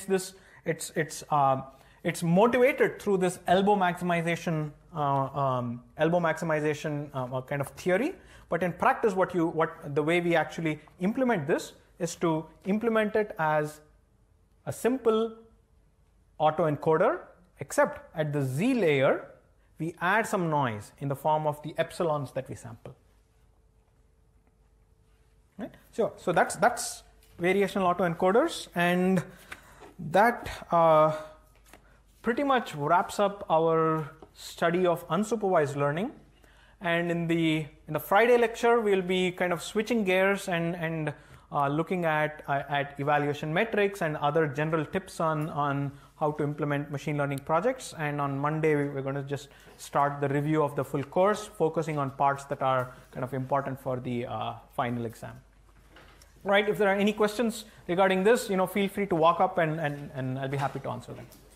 it's motivated through this ELBO maximization kind of theory. But in practice, the way we actually implement this is to implement it as a simple autoencoder, except at the z layer we add some noise in the form of the epsilons that we sample. Right? So that's variational autoencoders, and that pretty much wraps up our study of unsupervised learning. And in the Friday lecture, we'll be kind of switching gears and looking at evaluation metrics and other general tips on how to implement machine learning projects. And on Monday, we're going to just start the review of the full course, focusing on parts that are kind of important for the final exam. Right? If there are any questions regarding this, feel free to walk up and I'll be happy to answer them.